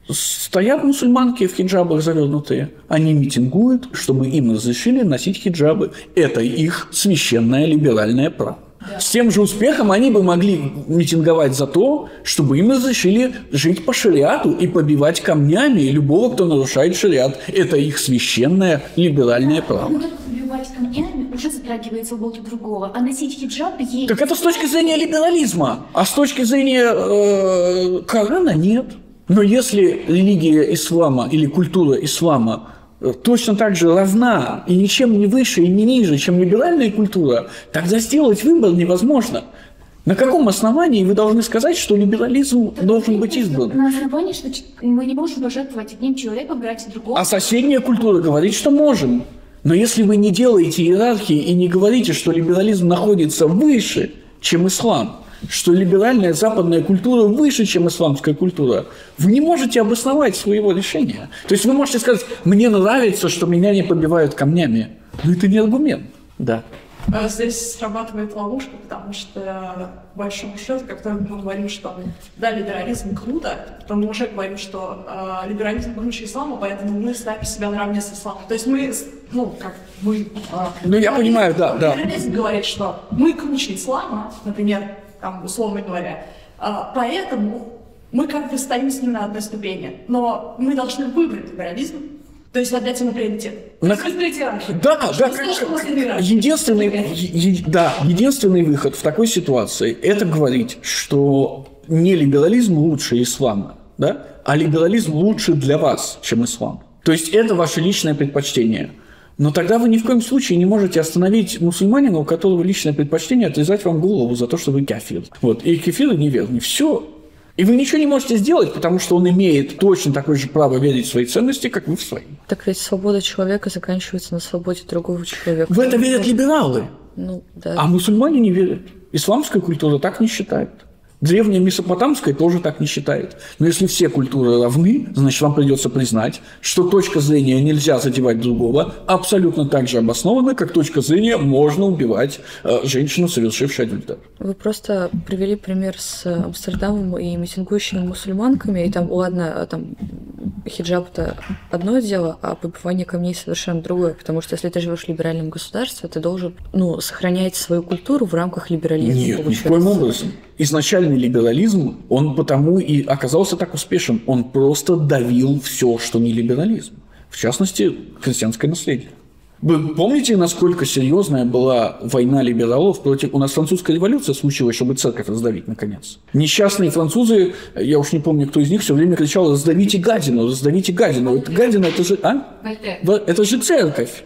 стоят мусульманки в хиджабах завернутые. Они митингуют, чтобы им разрешили носить хиджабы. Это их священное либеральное право. С тем же успехом они бы могли митинговать за то, чтобы им разрешили жить по шариату и побивать камнями любого, кто нарушает шариат. Это их священное либеральное право. Но побивать камнями уже затрагивает свободу другого, а носить хиджаб есть. Так это с точки зрения либерализма, а с точки зрения э, Корана нет. Но если религия ислама или культура ислама точно так же равна и ничем не выше и не ниже, чем либеральная культура, тогда сделать выбор невозможно. На каком основании вы должны сказать, что либерализм так должен быть избран? На основании, что мы не можем пожертвовать одним человеком, брать другого. А соседняя культура говорит, что можем. Но если вы не делаете иерархии и не говорите, что либерализм находится выше, чем ислам, что либеральная западная культура выше, чем исламская культура, вы не можете обосновать своего решения. То есть вы можете сказать, мне нравится, что меня не побивают камнями. Но это не аргумент. Да. Здесь срабатывает ловушка, потому что, по большому счету, как только мы говорим, что да, либерализм круто, то мы уже говорим, что э, либерализм круче ислама, поэтому мы ставим себя наравне с исламом. То есть мы, ну, как мы... Э, ну, я понимаю, да, да. Либерализм говорит, что мы круче ислама, например, там, условно говоря. А, поэтому мы как бы стоим с ним на одной ступени. Но мы должны выбрать либерализм, то есть отдать ему приоритет. На... Да, да, единственный, е- да, единственный выход в такой ситуации – это говорить, что не либерализм лучше ислама, да? А либерализм лучше для вас, чем ислам. То есть это ваше личное предпочтение. Но тогда вы ни в коем случае не можете остановить мусульманина, у которого личное предпочтение отрезать вам голову за то, что вы кафир. Вот. И кефир, и неверный. Все. И вы ничего не можете сделать, потому что он имеет точно такое же право верить в свои ценности, как вы в свои. Так ведь свобода человека заканчивается на свободе другого человека. В это верят либералы. Ну, да. А мусульмане не верят. Исламская культура так не считает. Древняя месопотамская тоже так не считает. Но если все культуры равны, значит, вам придется признать, что точка зрения нельзя задевать другого абсолютно так же обоснована, как точка зрения можно убивать э, женщину, совершившую адюльтер. Вы просто привели пример с Амстердамом и митингующими мусульманками, и там, ладно, там хиджаб-то одно дело, а побивание камней совершенно другое, потому что если ты живешь в либеральном государстве, ты должен, ну, сохранять свою культуру в рамках либерализма. Нет, получается. Никоим образом. Изначальный либерализм, он потому и оказался так успешен, он просто давил все, что не либерализм. В частности, христианское наследие. Вы помните, насколько серьезная была война либералов против... У нас французская революция случилась, чтобы церковь раздавить, наконец. Несчастные французы, я уж не помню, кто из них, все время кричал: «Раздавите гадину, раздавите гадину». Это гадина, это же... А? Это же церковь.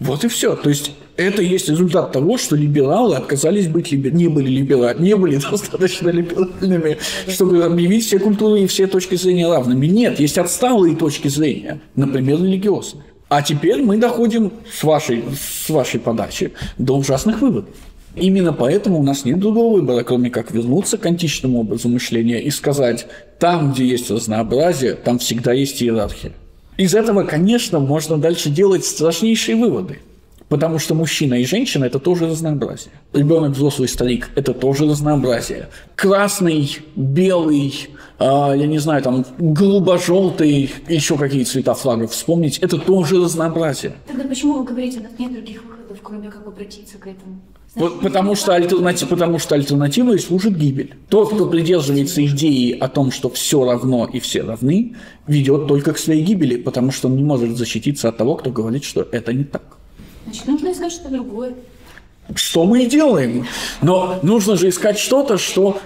Вот и все. То есть это есть результат того, что либералы отказались быть либер... не были либералами, не были достаточно либеральными, чтобы объявить все культуры и все точки зрения равными. Нет, есть отсталые точки зрения, например, религиозные. А теперь мы доходим с вашей, с вашей подачи до ужасных выводов. Именно поэтому у нас нет другого выбора, кроме как вернуться к античному образу мышления и сказать: там, где есть разнообразие, там всегда есть иерархия. Из этого, конечно, можно дальше делать страшнейшие выводы. Потому что мужчина и женщина – это тоже разнообразие. Ребенок, взрослый, старик – это тоже разнообразие. Красный, белый, э, я не знаю, там, голубо-желтый, еще какие цвета флагов вспомнить – это тоже разнообразие. Тогда почему вы говорите, у нас нет других выходов, кроме как обратиться к этому? Значит, вот, потому, что альтернатив, потому что альтернативой служит гибель. Тот, кто придерживается идеи о том, что все равно и все равны, ведет только к своей гибели, потому что он не может защититься от того, кто говорит, что это не так. Значит, нужно искать что-то другое. Что мы и делаем. Но нужно же искать что-то, что,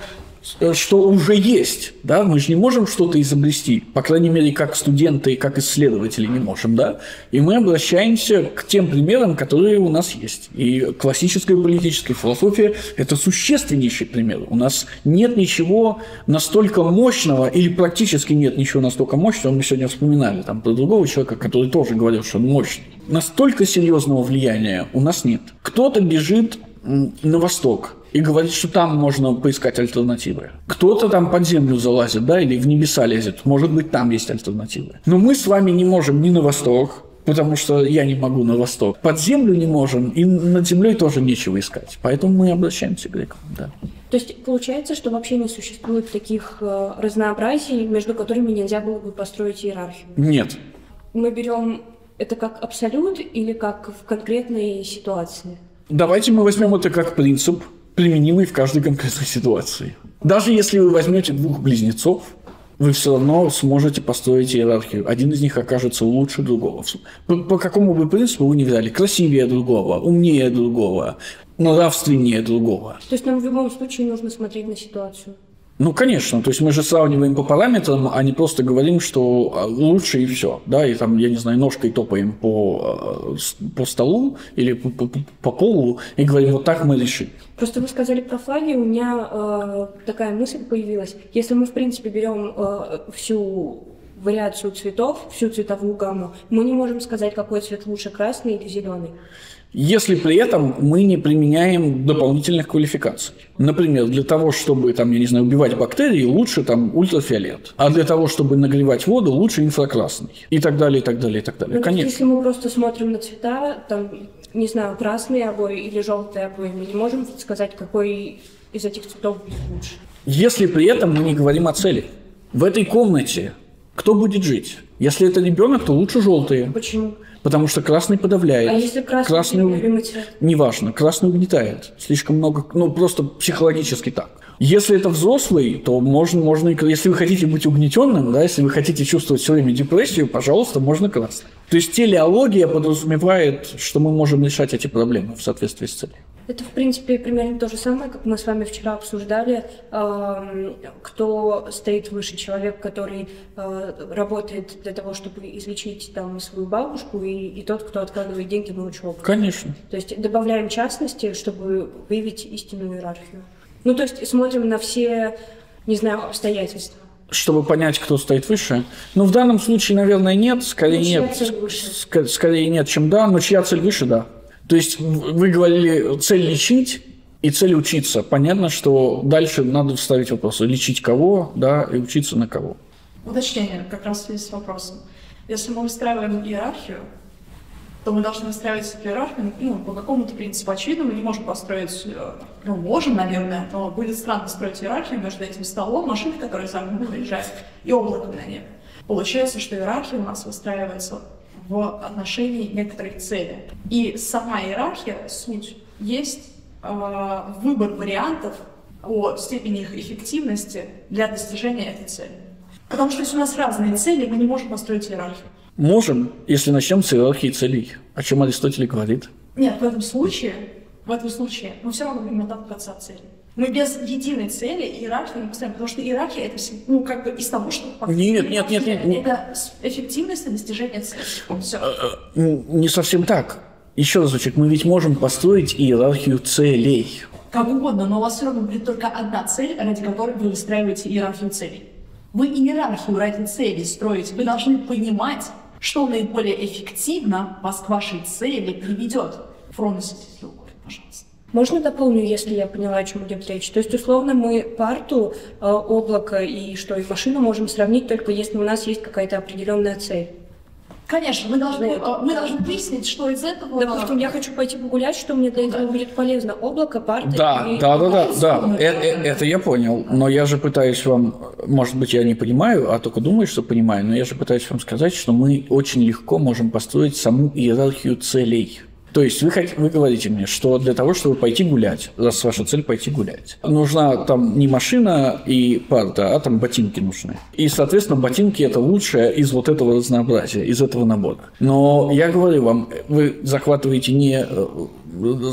что уже есть. Да? Мы же не можем что-то изобрести. По крайней мере, как студенты и как исследователи не можем. Да? И мы обращаемся к тем примерам, которые у нас есть. И классическая политическая философия – это существеннейший пример. У нас нет ничего настолько мощного, или практически нет ничего настолько мощного. Мы сегодня вспоминали там, про другого человека, который тоже говорил, что он мощный. Настолько серьезного влияния у нас нет. Кто-то бежит на восток и говорит, что там можно поискать альтернативы. Кто-то там под землю залазит, да, или в небеса лезет. Может быть, там есть альтернативы. Но мы с вами не можем ни на восток, потому что я не могу на восток. Под землю не можем, и над землей тоже нечего искать. Поэтому мы обращаемся к грекам, да. То есть получается, что вообще не существует таких разнообразий, между которыми нельзя было бы построить иерархию? Нет. Мы берем... Это как абсолют или как в конкретной ситуации? Давайте мы возьмем это как принцип, применимый в каждой конкретной ситуации. Даже если вы возьмете двух близнецов, вы все равно сможете построить иерархию. Один из них окажется лучше другого. По, по какому бы принципу вы ни взяли? Красивее другого, умнее другого, нравственнее другого. То есть нам в любом случае нужно смотреть на ситуацию? Ну, конечно, то есть мы же сравниваем по параметрам, а не просто говорим, что лучше и все, да, и там, я не знаю, ножкой топаем по, по столу или по, по, по полу и говорим: вот так мы решим. Просто вы сказали про флаги, у меня э, такая мысль появилась. Если мы, в принципе, берем э, всю вариацию цветов, всю цветовую гамму, мы не можем сказать, какой цвет лучше, красный или зеленый. Если при этом мы не применяем дополнительных квалификаций. Например, для того, чтобы, там, я не знаю, убивать бактерии, лучше там ультрафиолет. А для того, чтобы нагревать воду, лучше инфракрасный. И так далее, и так далее, и так далее. Ну, конечно. Если мы просто смотрим на цвета, там, не знаю, красные обои или желтые обои, мы не можем сказать, какой из этих цветов будет лучше. Если при этом мы не говорим о цели. В этой комнате кто будет жить? Если это ребенок, то лучше желтые. Почему? Потому что красный подавляет. А если красный? Красный уг... Неважно. Красный угнетает. Слишком много... Ну, просто психологически так. Если это взрослый, то можно... можно... Если вы хотите быть угнетенным, да, если вы хотите чувствовать все время депрессию, пожалуйста, можно красный. То есть телеология подразумевает, что мы можем решать эти проблемы в соответствии с целью. Это, в принципе, примерно то же самое, как мы с вами вчера обсуждали, э, кто стоит выше, человек, который э, работает для того, чтобы излечить там свою бабушку, и, и тот, кто откладывает деньги на учебу. Конечно. То есть добавляем частности, чтобы выявить истинную иерархию. Ну, то есть смотрим на все, не знаю, обстоятельства. Чтобы понять, кто стоит выше? Ну, в данном случае, наверное, нет. Скорее, нет, ск- скорее нет, чем да, но чья цель выше, да. То есть вы говорили цель лечить и цель учиться. Понятно, что дальше надо вставить вопрос: лечить кого, да, и учиться на кого. Уточнение, как раз в связи с вопросом. Если мы выстраиваем иерархию, то мы должны выстраивать иерархию, ну, по какому-то принципу. Очевидно, мы не можем построить, ну, можем, наверное, но будет странно строить иерархию между этим столом, машиной, которая за мной приезжает, и облаком на небе. Получается, что иерархия у нас выстраивается в отношении некоторых целей. И сама иерархия, суть, есть э, выбор вариантов о степени их эффективности для достижения этой цели. Потому что если у нас разные цели, мы не можем построить иерархию. Можем, если начнем с иерархии целей, о чем Аристотель говорит. Нет, в этом случае, в этом случае мы все равно будем отталкиваться от цели. Мы без единой цели иерархию не поставим, потому что иерархия это ну, как бы из того, что... Нет, нет, нет, нет. Это эффективность и достижение цели. Все. Не совсем так. Еще разочек, мы ведь можем построить иерархию целей. Как угодно, но у вас все равно будет только одна цель, ради которой вы выстраиваете иерархию целей. Вы иерархию ради цели строите, вы должны понимать, что наиболее эффективно вас к вашей цели приведет. Фронт, если угодно, пожалуйста. Можно дополню, если я поняла, о чем идет речь? То есть, условно, мы парту, облако и что, и машину можем сравнить только если у нас есть какая-то определенная цель. Конечно, мы должны, мы должны выяснить, что из этого... Допустим, я хочу пойти погулять, что мне для этого будет полезно. Облако, парта... Да, и... да, да, да, да. Это я понял. Но я же пытаюсь вам... Может быть, я не понимаю, а только думаю, что понимаю, но я же пытаюсь вам сказать, что мы очень легко можем построить саму иерархию целей. То есть вы, вы говорите мне, что для того, чтобы пойти гулять, раз ваша цель пойти гулять, нужна там не машина и парта, а там ботинки нужны. И, соответственно, ботинки – это лучшее из вот этого разнообразия, из этого набора. Но я говорю вам, вы захватываете не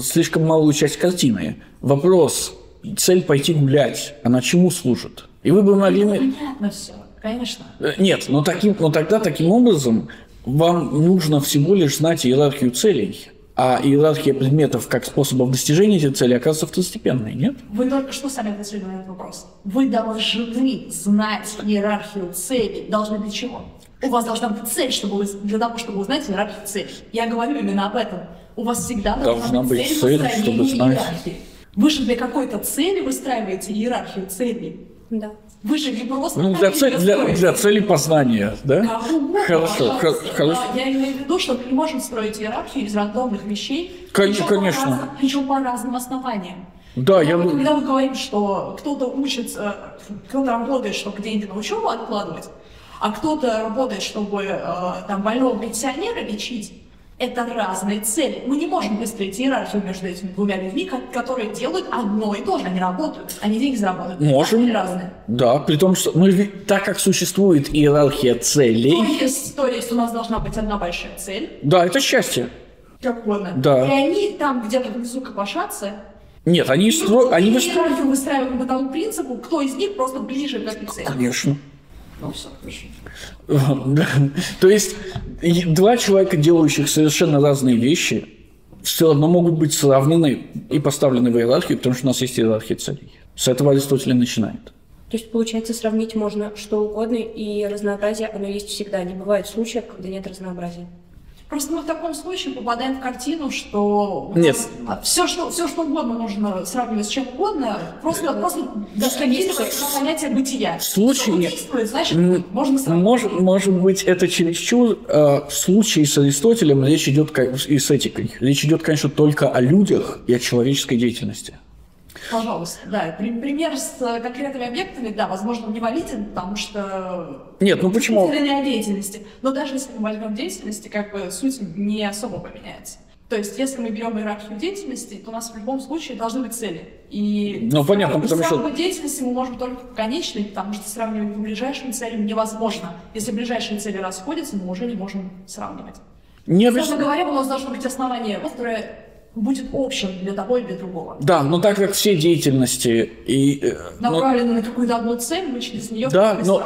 слишком малую часть картины. Вопрос – цель пойти гулять, она чему служит? И вы бы могли… Понятно все, конечно. Нет, но, таким, но тогда таким образом вам нужно всего лишь знать иерархию целей. А иерархия предметов как способов достижения этой цели оказывается второстепенной, нет? Вы только что сами ответили на этот вопрос. Вы должны знать иерархию целей. Должны для чего? У вас должна быть цель, чтобы вы, для того, чтобы узнать иерархию целей. Я говорю именно об этом. У вас всегда должна, должна быть цель, цель чтобы знать. Иерархии. Вы же для какой-то цели выстраиваете иерархию целей. Да. Вы же не просто... Ну, для, цель, для, для цели познания, да? Хорошо, хорошо. Я имею в виду, что мы не можем строить иерархию из рандомных вещей. Конечно. По причем по разным основаниям. Да, я... Когда мы говорим, что кто-то учится, кто-то работает, чтобы деньги на учебу откладывать, а кто-то работает, чтобы там больного пенсионера лечить, это разные цели. Мы не можем выстроить иерархию между этими двумя людьми, которые делают одно и то же. Они работают, они деньги зарабатывают. Можем. Они разные. Да, при том, что мы, так как существует иерархия целей... То есть, то есть у нас должна быть одна большая цель. Да, это счастье. Как угодно. Да. И они там где-то внизу копошатся. Нет, они... Стро... они иерархию выстраивают по тому принципу, кто из них просто ближе к этой цели. Конечно. Ну, все, то есть два человека, делающих совершенно разные вещи, все равно могут быть сравнены и поставлены в иерархию, потому что у нас есть иерархия целей. С этого Аристотель начинает. То есть, получается, сравнить можно что угодно, и разнообразие, оно есть всегда. Не бывает случаев, когда нет разнообразия. Просто мы в таком случае попадаем в картину, что нет. Все, что, все, что угодно нужно сравнивать с чем угодно, просто, просто да, есть понятие бытия. В случае нет. Значит, можно сравнивать. Может, может быть, это чересчур. В случае с Аристотелем речь идет и с этикой. Речь идет, конечно, только о людях и о человеческой деятельности. Пожалуйста, да. Пример с конкретными объектами, да, возможно, не валиден, потому что... Нет, ну почему? Деятельности. Но даже если мы возьмем деятельности, как бы суть не особо поменяется. То есть, если мы берем иерархию деятельности, то у нас в любом случае должны быть цели. И ну, понятно, потому что... деятельности мы можем только в конечной, потому что сравнивать по ближайшим целям невозможно. Если ближайшие цели расходятся, мы уже не можем сравнивать. Не обязательно. Собственно говоря, у нас должно быть основание, которое... будет общим для того и для другого. Да, но так как все деятельности и... направлены но... на какую-то одну цель, мы через нее... Да, но...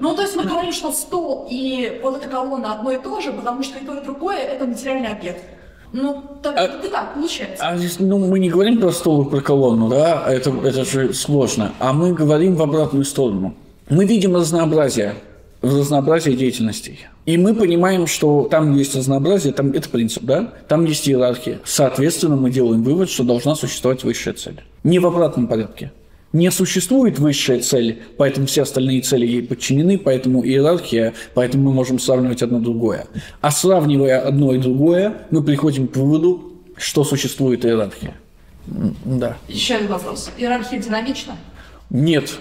Ну, то есть мы говорим, что стол и вот эта колонна одно и то же, потому что и то, и другое – это материальный объект. Ну, так, а, это так получается. А, ну, мы не говорим про стол и про колонну, да, это, это же сложно, а мы говорим в обратную сторону. Мы видим разнообразие, разнообразие деятельностей. И мы понимаем, что там есть разнообразие, там это принцип, да? Там есть иерархия. Соответственно, мы делаем вывод, что должна существовать высшая цель. Не в обратном порядке. Не существует высшая цель, поэтому все остальные цели ей подчинены, поэтому иерархия, поэтому мы можем сравнивать одно другое. А сравнивая одно и другое, мы приходим к выводу, что существует иерархия. Да. Еще один вопрос. Иерархия динамична? Нет.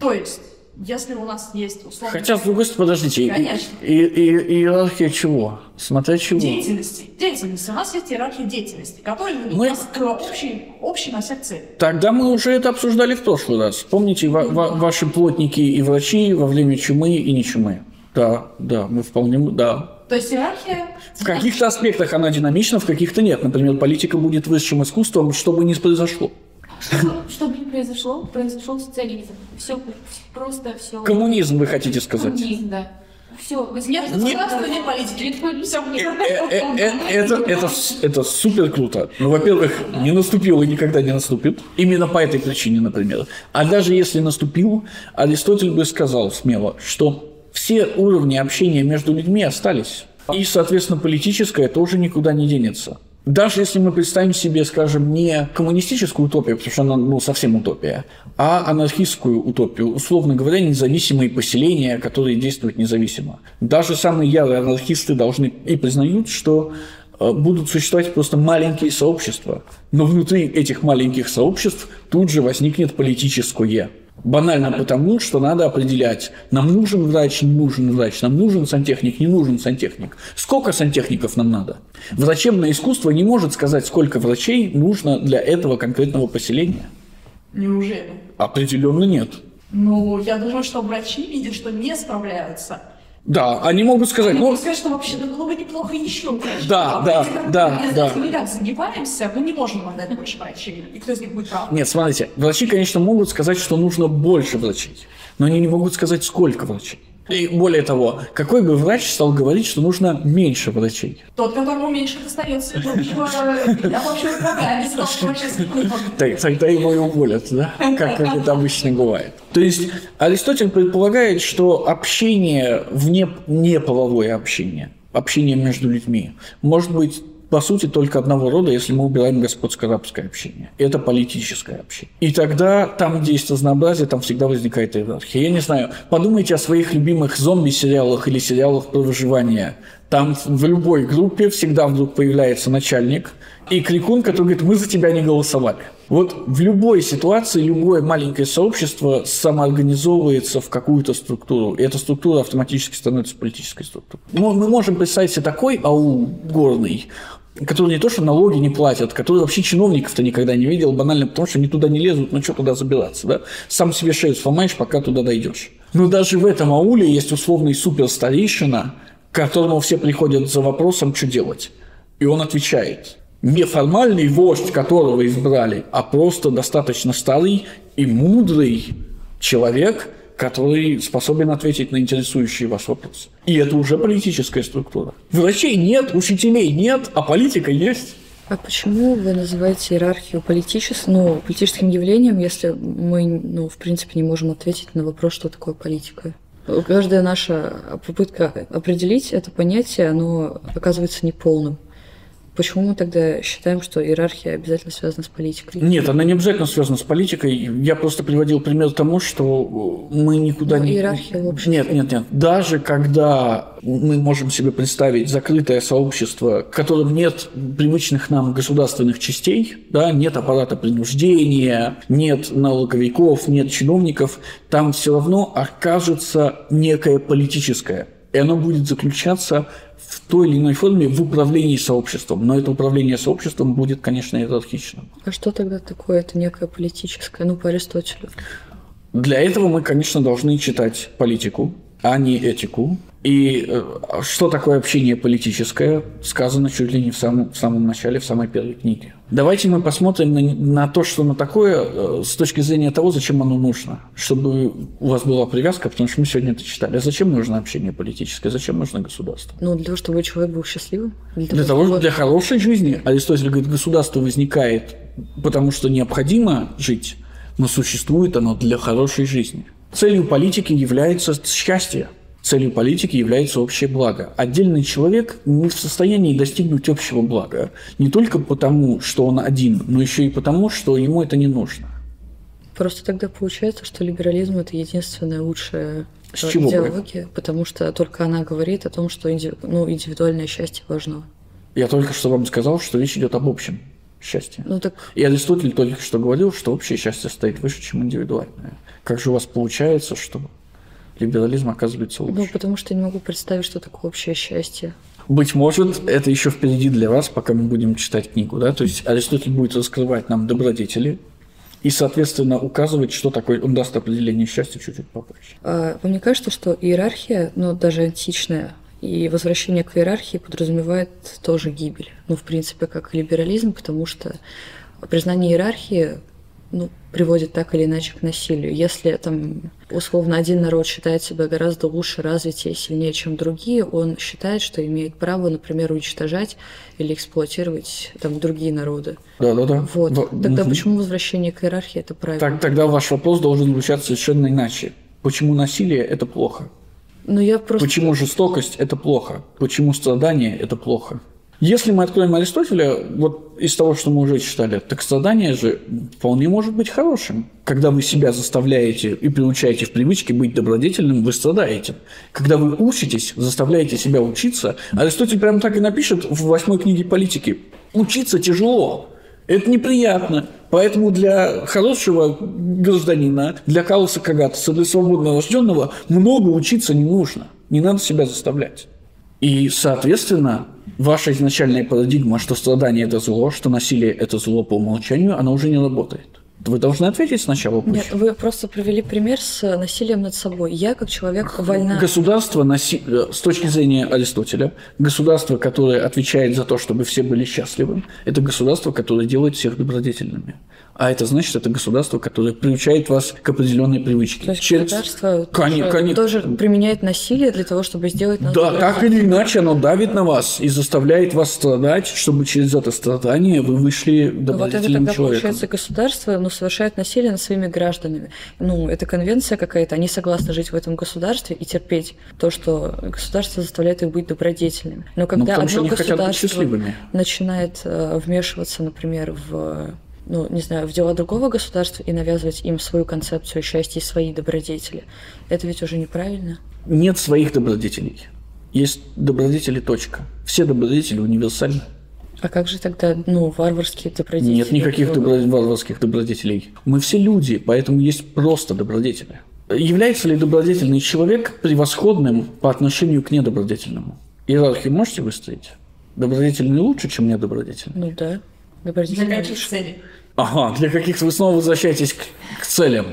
То есть? если у нас есть условно... Хотя, с другой стороны, подождите, конечно. И, и, и, иерархия чего? Смотря чего? Деятельности. Деятельности. У нас есть иерархия деятельности, которая мы... у нас общий, общий на всех целей. Тогда мы уже это обсуждали в прошлый раз. Помните, ва ва ваши плотники и врачи во время чумы и не чумы. Да, да, мы вполне... Да. То есть иерархия... В каких-то аспектах она динамична, в каких-то нет. Например, политика будет высшим искусством, что бы ни произошло. Что, что бы ни произошло, произошел социализм. Все просто все. Коммунизм, вы хотите сказать? Коммунизм, да. Все. Нет, не политики. Это супер круто. Ну, во-первых, не наступил и никогда не наступит. Именно по этой причине, например. А даже если наступил, Аристотель бы сказал смело, что все уровни общения между людьми остались. И, соответственно, политическое тоже никуда не денется. Даже если мы представим себе, скажем, не коммунистическую утопию, потому что она ну, совсем утопия, а анархистскую утопию, условно говоря, независимые поселения, которые действуют независимо. Даже самые ярые анархисты должны и признают, что будут существовать просто маленькие сообщества. Но внутри этих маленьких сообществ тут же возникнет политическое. Банально потому, что надо определять, нам нужен врач, не нужен врач, нам нужен сантехник, не нужен сантехник. Сколько сантехников нам надо? Врачебное искусство не может сказать, сколько врачей нужно для этого конкретного поселения. Неужели? Определенно нет. Ну, я думаю, что врачи видят, что не справляются. Да, они могут сказать... Они могут сказать, что вообще-то было бы неплохо еще врачей. Да, да, да. Если мы так загибаемся, мы не можем отдать больше врачей. И кто из них будет прав? Нет, смотрите, врачи, конечно, могут сказать, что нужно больше врачей. Но они не могут сказать, сколько врачей. И более того, какой бы врач стал говорить, что нужно меньше врачей? Тот, которому меньше достается. Тогда его и уволят, да? Как это обычно бывает. То есть Аристотель предполагает, что общение вне неполовое общение, общение между людьми, может быть по сути только одного рода, если мы убираем господско-рабское общение. Это политическое общение. И тогда там, где есть разнообразие, там всегда возникает иерархия. Я не знаю, подумайте о своих любимых зомби-сериалах или сериалах про выживание. Там в любой группе всегда вдруг появляется начальник и крикун, который говорит: «Мы за тебя не голосовали». Вот в любой ситуации любое маленькое сообщество самоорганизовывается в какую-то структуру. И эта структура автоматически становится политической структурой. Но мы можем представить себе такой аул горный, которые не то что налоги не платят, которые вообще чиновников-то никогда не видел, банально потому, что они туда не лезут, ну что туда забираться, да? Сам себе шею сломаешь, пока туда дойдешь. Но даже в этом ауле есть условный суперстарейшина, к которому все приходят за вопросом, что делать. И он отвечает. Не формальный вождь, которого избрали, а просто достаточно старый и мудрый человек, который способен ответить на интересующие вас вопросы. И это уже политическая структура. Врачей нет, учителей нет, а политика есть. А почему вы называете иерархию политичес... ну, политическим явлением, если мы, ну, в принципе, не можем ответить на вопрос, что такое политика? Каждая наша попытка определить это понятие, оно оказывается неполным. Почему мы тогда считаем, что иерархия обязательно связана с политикой? Нет, она не обязательно связана с политикой. Я просто приводил пример тому, что мы никуда не... Иерархия в обществе. Нет, нет, нет. Даже когда мы можем себе представить закрытое сообщество, в котором нет привычных нам государственных частей, да, нет аппарата принуждения, нет налоговиков, нет чиновников, там все равно окажется некое политическое. И оно будет заключаться в той или иной форме в управлении сообществом. Но это управление сообществом будет, конечно, иерархичным. А что тогда такое? Это некое политическое, ну, по Аристотелю. Для этого мы, конечно, должны читать политику, а не этику. И э, что такое общение политическое, сказано чуть ли не в самом, в самом начале, в самой первой книге. Давайте мы посмотрим на, на то, что оно такое, э, с точки зрения того, зачем оно нужно. Чтобы у вас была привязка, потому что мы сегодня это читали. А зачем нужно общение политическое? Зачем нужно государство? Ну, для того, чтобы человек был счастливым. Для того, для, того, чтобы... для хорошей жизни. Аристотель говорит, государство возникает, потому что необходимо жить, но существует оно для хорошей жизни. Целью политики является счастье. Целью политики является общее благо. Отдельный человек не в состоянии достигнуть общего блага. Не только потому, что он один, но еще и потому, что ему это не нужно. Просто тогда получается, что либерализм – это единственная лучшая идеология, потому что только она говорит о том, что индиви... ну, индивидуальное счастье важно. Я только что вам сказал, что речь идет об общем счастье. Ну, так... И Аристотель только что говорил, что общее счастье стоит выше, чем индивидуальное. Как же у вас получается, что либерализм оказывается лучше. Ну, потому что я не могу представить, что такое общее счастье. Быть может, это еще впереди для вас, пока мы будем читать книгу. Да? То есть Аристотель будет раскрывать нам добродетели и, соответственно, указывать, что такое. Он даст определение счастья чуть-чуть попроще. А, мне кажется, что иерархия, ну, даже античная, и возвращение к иерархии подразумевает тоже гибель. Ну, в принципе, как и либерализм, потому что признание иерархии, ну, приводит так или иначе к насилию. Если там, условно, один народ считает себя гораздо лучше, развитее, сильнее, чем другие, он считает, что имеет право, например, уничтожать или эксплуатировать там другие народы. Да-да-да. Вот. Да. Тогда угу. Почему возвращение к иерархии – это правильно? Так, тогда ваш вопрос должен звучать совершенно иначе. Почему насилие – это плохо? Но я просто... Почему жестокость – это плохо? Почему страдание – это плохо? Если мы откроем Аристотеля, вот из того, что мы уже читали, так страдание же вполне может быть хорошим. Когда вы себя заставляете и приучаете в привычке быть добродетельным, вы страдаете. Когда вы учитесь, заставляете себя учиться, Аристотель прямо так и напишет в восьмой книге «Политики». Учиться тяжело, это неприятно. Поэтому для хорошего гражданина, для Карлоса Кагатаса, для свободно рожденного много учиться не нужно. Не надо себя заставлять. И, соответственно, ваша изначальная парадигма, что страдание – это зло, что насилие – это зло по умолчанию, она уже не работает. Вы должны ответить сначала. Пусть. Нет, вы просто привели пример с насилием над собой. Я, как человек, вольна… Государство, наси... с точки зрения Аристотеля, государство, которое отвечает за то, чтобы все были счастливы, это государство, которое делает всех добродетельными. А это значит, это государство, которое приучает вас к определенной привычке. То есть Через... государство Кон... Кон... тоже применяет насилие для того, чтобы сделать нас... Да, так или иначе оно давит на вас и заставляет вас страдать, чтобы через это страдание вы вышли добродетельным человеком. Вот это тогда получается государство, но совершает насилие над своими гражданами. Ну, это конвенция какая-то, они согласны жить в этом государстве и терпеть то, что государство заставляет их быть добродетельными. Но когда ну, одно государство начинает э, вмешиваться, например, в... ну, не знаю, в дела другого государства и навязывать им свою концепцию счастья и свои добродетели. Это ведь уже неправильно. Нет своих добродетелей. Есть добродетели, точка. Все добродетели универсальны. А как же тогда, ну, варварские добродетели? Нет никаких добро... варварских добродетелей. Мы все люди, поэтому есть просто добродетели. Является ли добродетельный человек превосходным по отношению к недобродетельному? Иерархию можете выстроить? Добродетельный лучше, чем недобродетельный? Ну да. Для каких целей? Ага, для каких вы снова возвращаетесь к, к целям.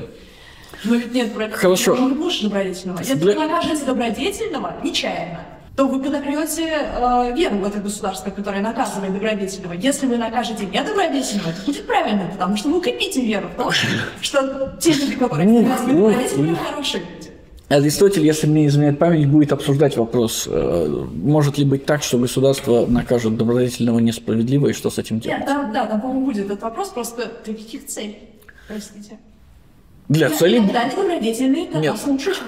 Ну ведь нет добродетельного, лучше добродетельного. Если для... вы накажете добродетельного нечаянно, то вы подаете э, веру в это государство, которое наказывает добродетельного. Если вы накажете недобродетельного, то будет правильно, потому что вы укрепите веру в то, что те люди, которые наказывают добродетельного, хорошие люди. Аристотель, если мне изменяет память, будет обсуждать вопрос, может ли быть так, что государство накажет добродетельного несправедливо, и что с этим делать? Нет, да, да, да, по-моему, будет этот вопрос, просто для каких целей, простите. Для, для целей... Да, добродетельные, да, нет,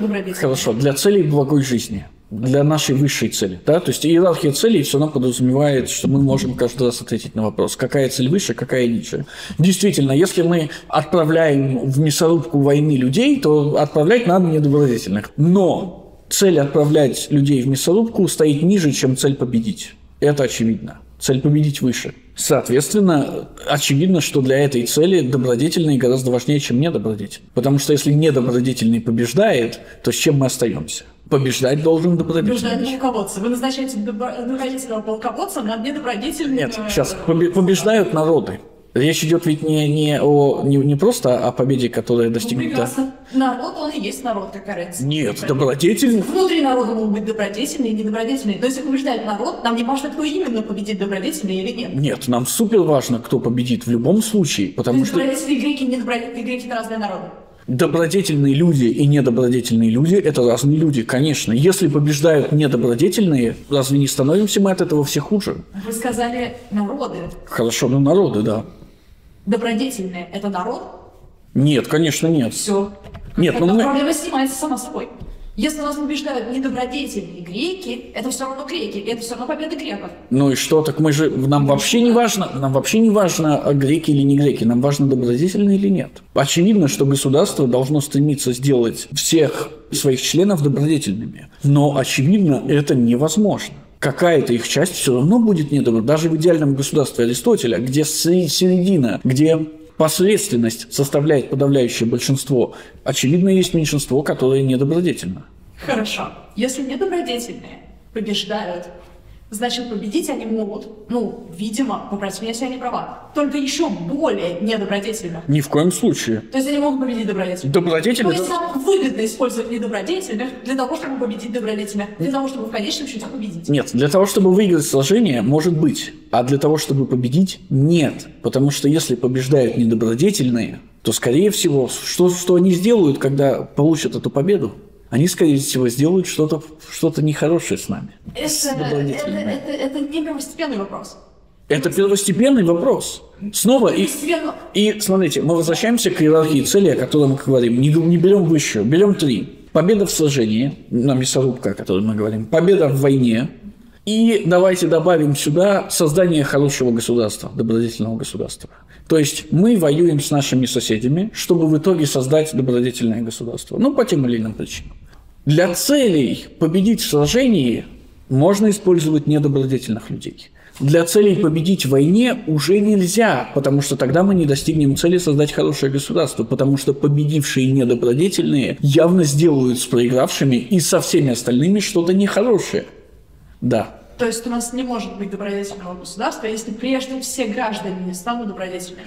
добродетельные. Хорошо, для целей благой жизни, для нашей высшей цели, да, то есть иерархия целей все равно подразумевает, что мы можем каждый раз ответить на вопрос, какая цель выше, какая ниже. Действительно, если мы отправляем в мясорубку войны людей, то отправлять надо недобродетельных. Но цель отправлять людей в мясорубку стоит ниже, чем цель победить. Это очевидно. Цель победить выше. Соответственно, очевидно, что для этой цели добродетельный гораздо важнее, чем недобродетельный. Потому что если недобродетельный побеждает, то с чем мы остаемся? Побеждать должен добродетельный. Побеждать полководца. Вы назначаете добродетельного полководца на недобродетельный... Нет, сейчас. Побеждают народы. Речь идет ведь не, не, о, не, не просто о победе, которая достигнута. Ну, народ, он и есть народ, как говорится. Нет, добродетельный. Внутри народа могут быть добродетельные и недобродетельные. Но если побеждает народ, нам не важно, кто именно победит, добродетельный или нет. Нет, нам супер важно, кто победит в любом случае, потому То есть, что... добродетельные греки, недобродетельные греки – это разные народы. Добродетельные люди и недобродетельные люди – это разные люди, конечно. Если побеждают недобродетельные, разве не становимся мы от этого все хуже? Вы сказали «народы». Хорошо, ну народы, да. Добродетельные – это народ? Нет, конечно, нет. Все. Нет, но мы... проблема снимается сама собой. Если нас побеждают недобродетельные греки, это все равно греки, это все равно победа греков. Ну и что? Так мы же нам вообще не важно, нам вообще не важно, греки или не греки, нам важно, добродетельные или нет. Очевидно, что государство должно стремиться сделать всех своих членов добродетельными, но очевидно, это невозможно. Какая-то их часть все равно будет недобродетельной. Даже в идеальном государстве Аристотеля, где середина, где последственность составляет подавляющее большинство, очевидно, есть меньшинство, которое недобродетельно. Хорошо. Если недобродетельные побеждают, значит, победить они могут, ну, видимо, поправьте меня, если они права, только еще более недобродетельно. Ни в коем случае. То есть они могут победить добродетельных. Добродетельных? То есть нам выгодно использовать недобродетельных для того, чтобы победить добродетельных, для того, чтобы в конечном счете победить. Нет, для того, чтобы выиграть сражение, может быть, а для того, чтобы победить, нет. Потому что если побеждают недобродетельные, то, скорее всего, что, что они сделают, когда получат эту победу? Они, скорее всего, сделают что-то что-то нехорошее с нами. Это, с это, это, это не первостепенный вопрос. Это первостепенный вопрос. Снова и, и, смотрите, мы возвращаемся к иерархии целей, о которой мы говорим. Не, не берем высшую, берем три. Победа в сражении, нам мясорубка, о которой мы говорим, победа в войне. И давайте добавим сюда создание хорошего государства, добродетельного государства. То есть мы воюем с нашими соседями, чтобы в итоге создать добродетельное государство. Ну, по тем или иным причинам. Для целей победить в сражении можно использовать недобродетельных людей. Для целей победить в войне уже нельзя, потому что тогда мы не достигнем цели создать хорошее государство, потому что победившие недобродетельные явно сделают с проигравшими и со всеми остальными что-то нехорошее. Да. То есть у нас не может быть добродетельного государства, если прежде все граждане не станут добродетельными.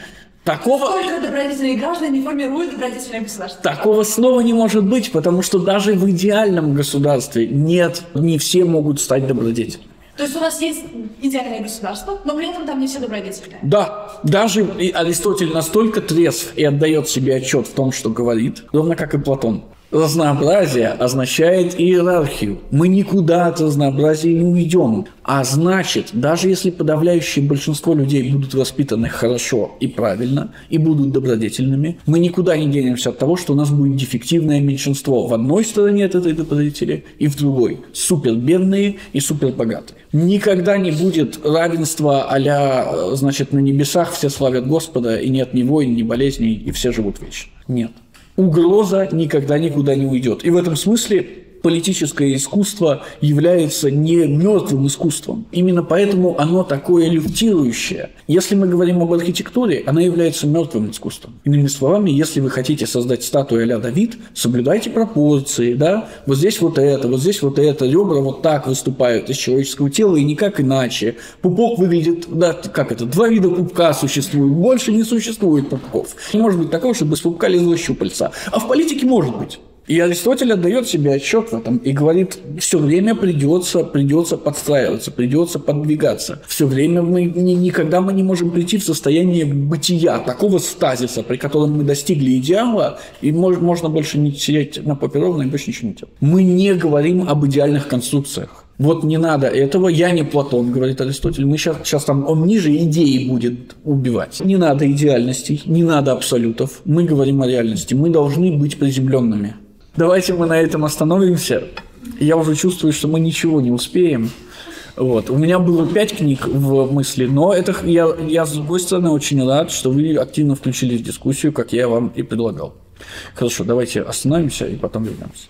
Такого... Только добродетельные граждане формируют добродетельное государство. Такого слова не может быть, потому что даже в идеальном государстве нет, не все могут стать добродетельными. То есть у нас есть идеальное государство, но при этом там не все добродетельные. Да, даже Аристотель настолько трезв и отдает себе отчет в том, что говорит, ровно как и Платон. Разнообразие означает иерархию. Мы никуда от разнообразия не уйдем. А значит, даже если подавляющее большинство людей будут воспитаны хорошо и правильно, и будут добродетельными, мы никуда не денемся от того, что у нас будет дефективное меньшинство в одной стороне от этой добродетели и в другой. Супербедные и супербогатые. Никогда не будет равенства а-ля, значит, на небесах все славят Господа, и нет ни войн, ни болезней, и все живут вечно. Нет. Угроза никогда никуда не уйдет. И в этом смысле политическое искусство является не мертвым искусством. Именно поэтому оно такое люфтирующее. Если мы говорим об архитектуре, она является мертвым искусством. Иными словами, если вы хотите создать статую а-ля Давид, соблюдайте пропорции, да? Вот здесь вот это, вот здесь вот это, ребра вот так выступают из человеческого тела и никак иначе. Пупок выглядит, да, как это, два вида пупка существуют, больше не существует пупков. Не может быть такого, чтобы без пупка лезло щупальца. А в политике может быть. И Аристотель отдает себе отчет в этом и говорит, все время придется, придется подстраиваться, придется подвигаться. Все время мы никогда мы не можем прийти в состояние бытия, такого стазиса, при котором мы достигли идеала, и можно больше не сидеть на попированной и больше ничего не делать. Мы не говорим об идеальных конструкциях. Вот не надо этого, я не Платон, говорит Аристотель, мы сейчас, сейчас там, он ниже идеи будет убивать. Не надо идеальностей, не надо абсолютов, мы говорим о реальности, мы должны быть приземленными. Давайте мы на этом остановимся. Я уже чувствую, что мы ничего не успеем. Вот. У меня было пять книг в мысли, но это, я, я, с другой стороны, очень рад, что вы активно включились в дискуссию, как я вам и предлагал. Хорошо, давайте остановимся и потом вернемся.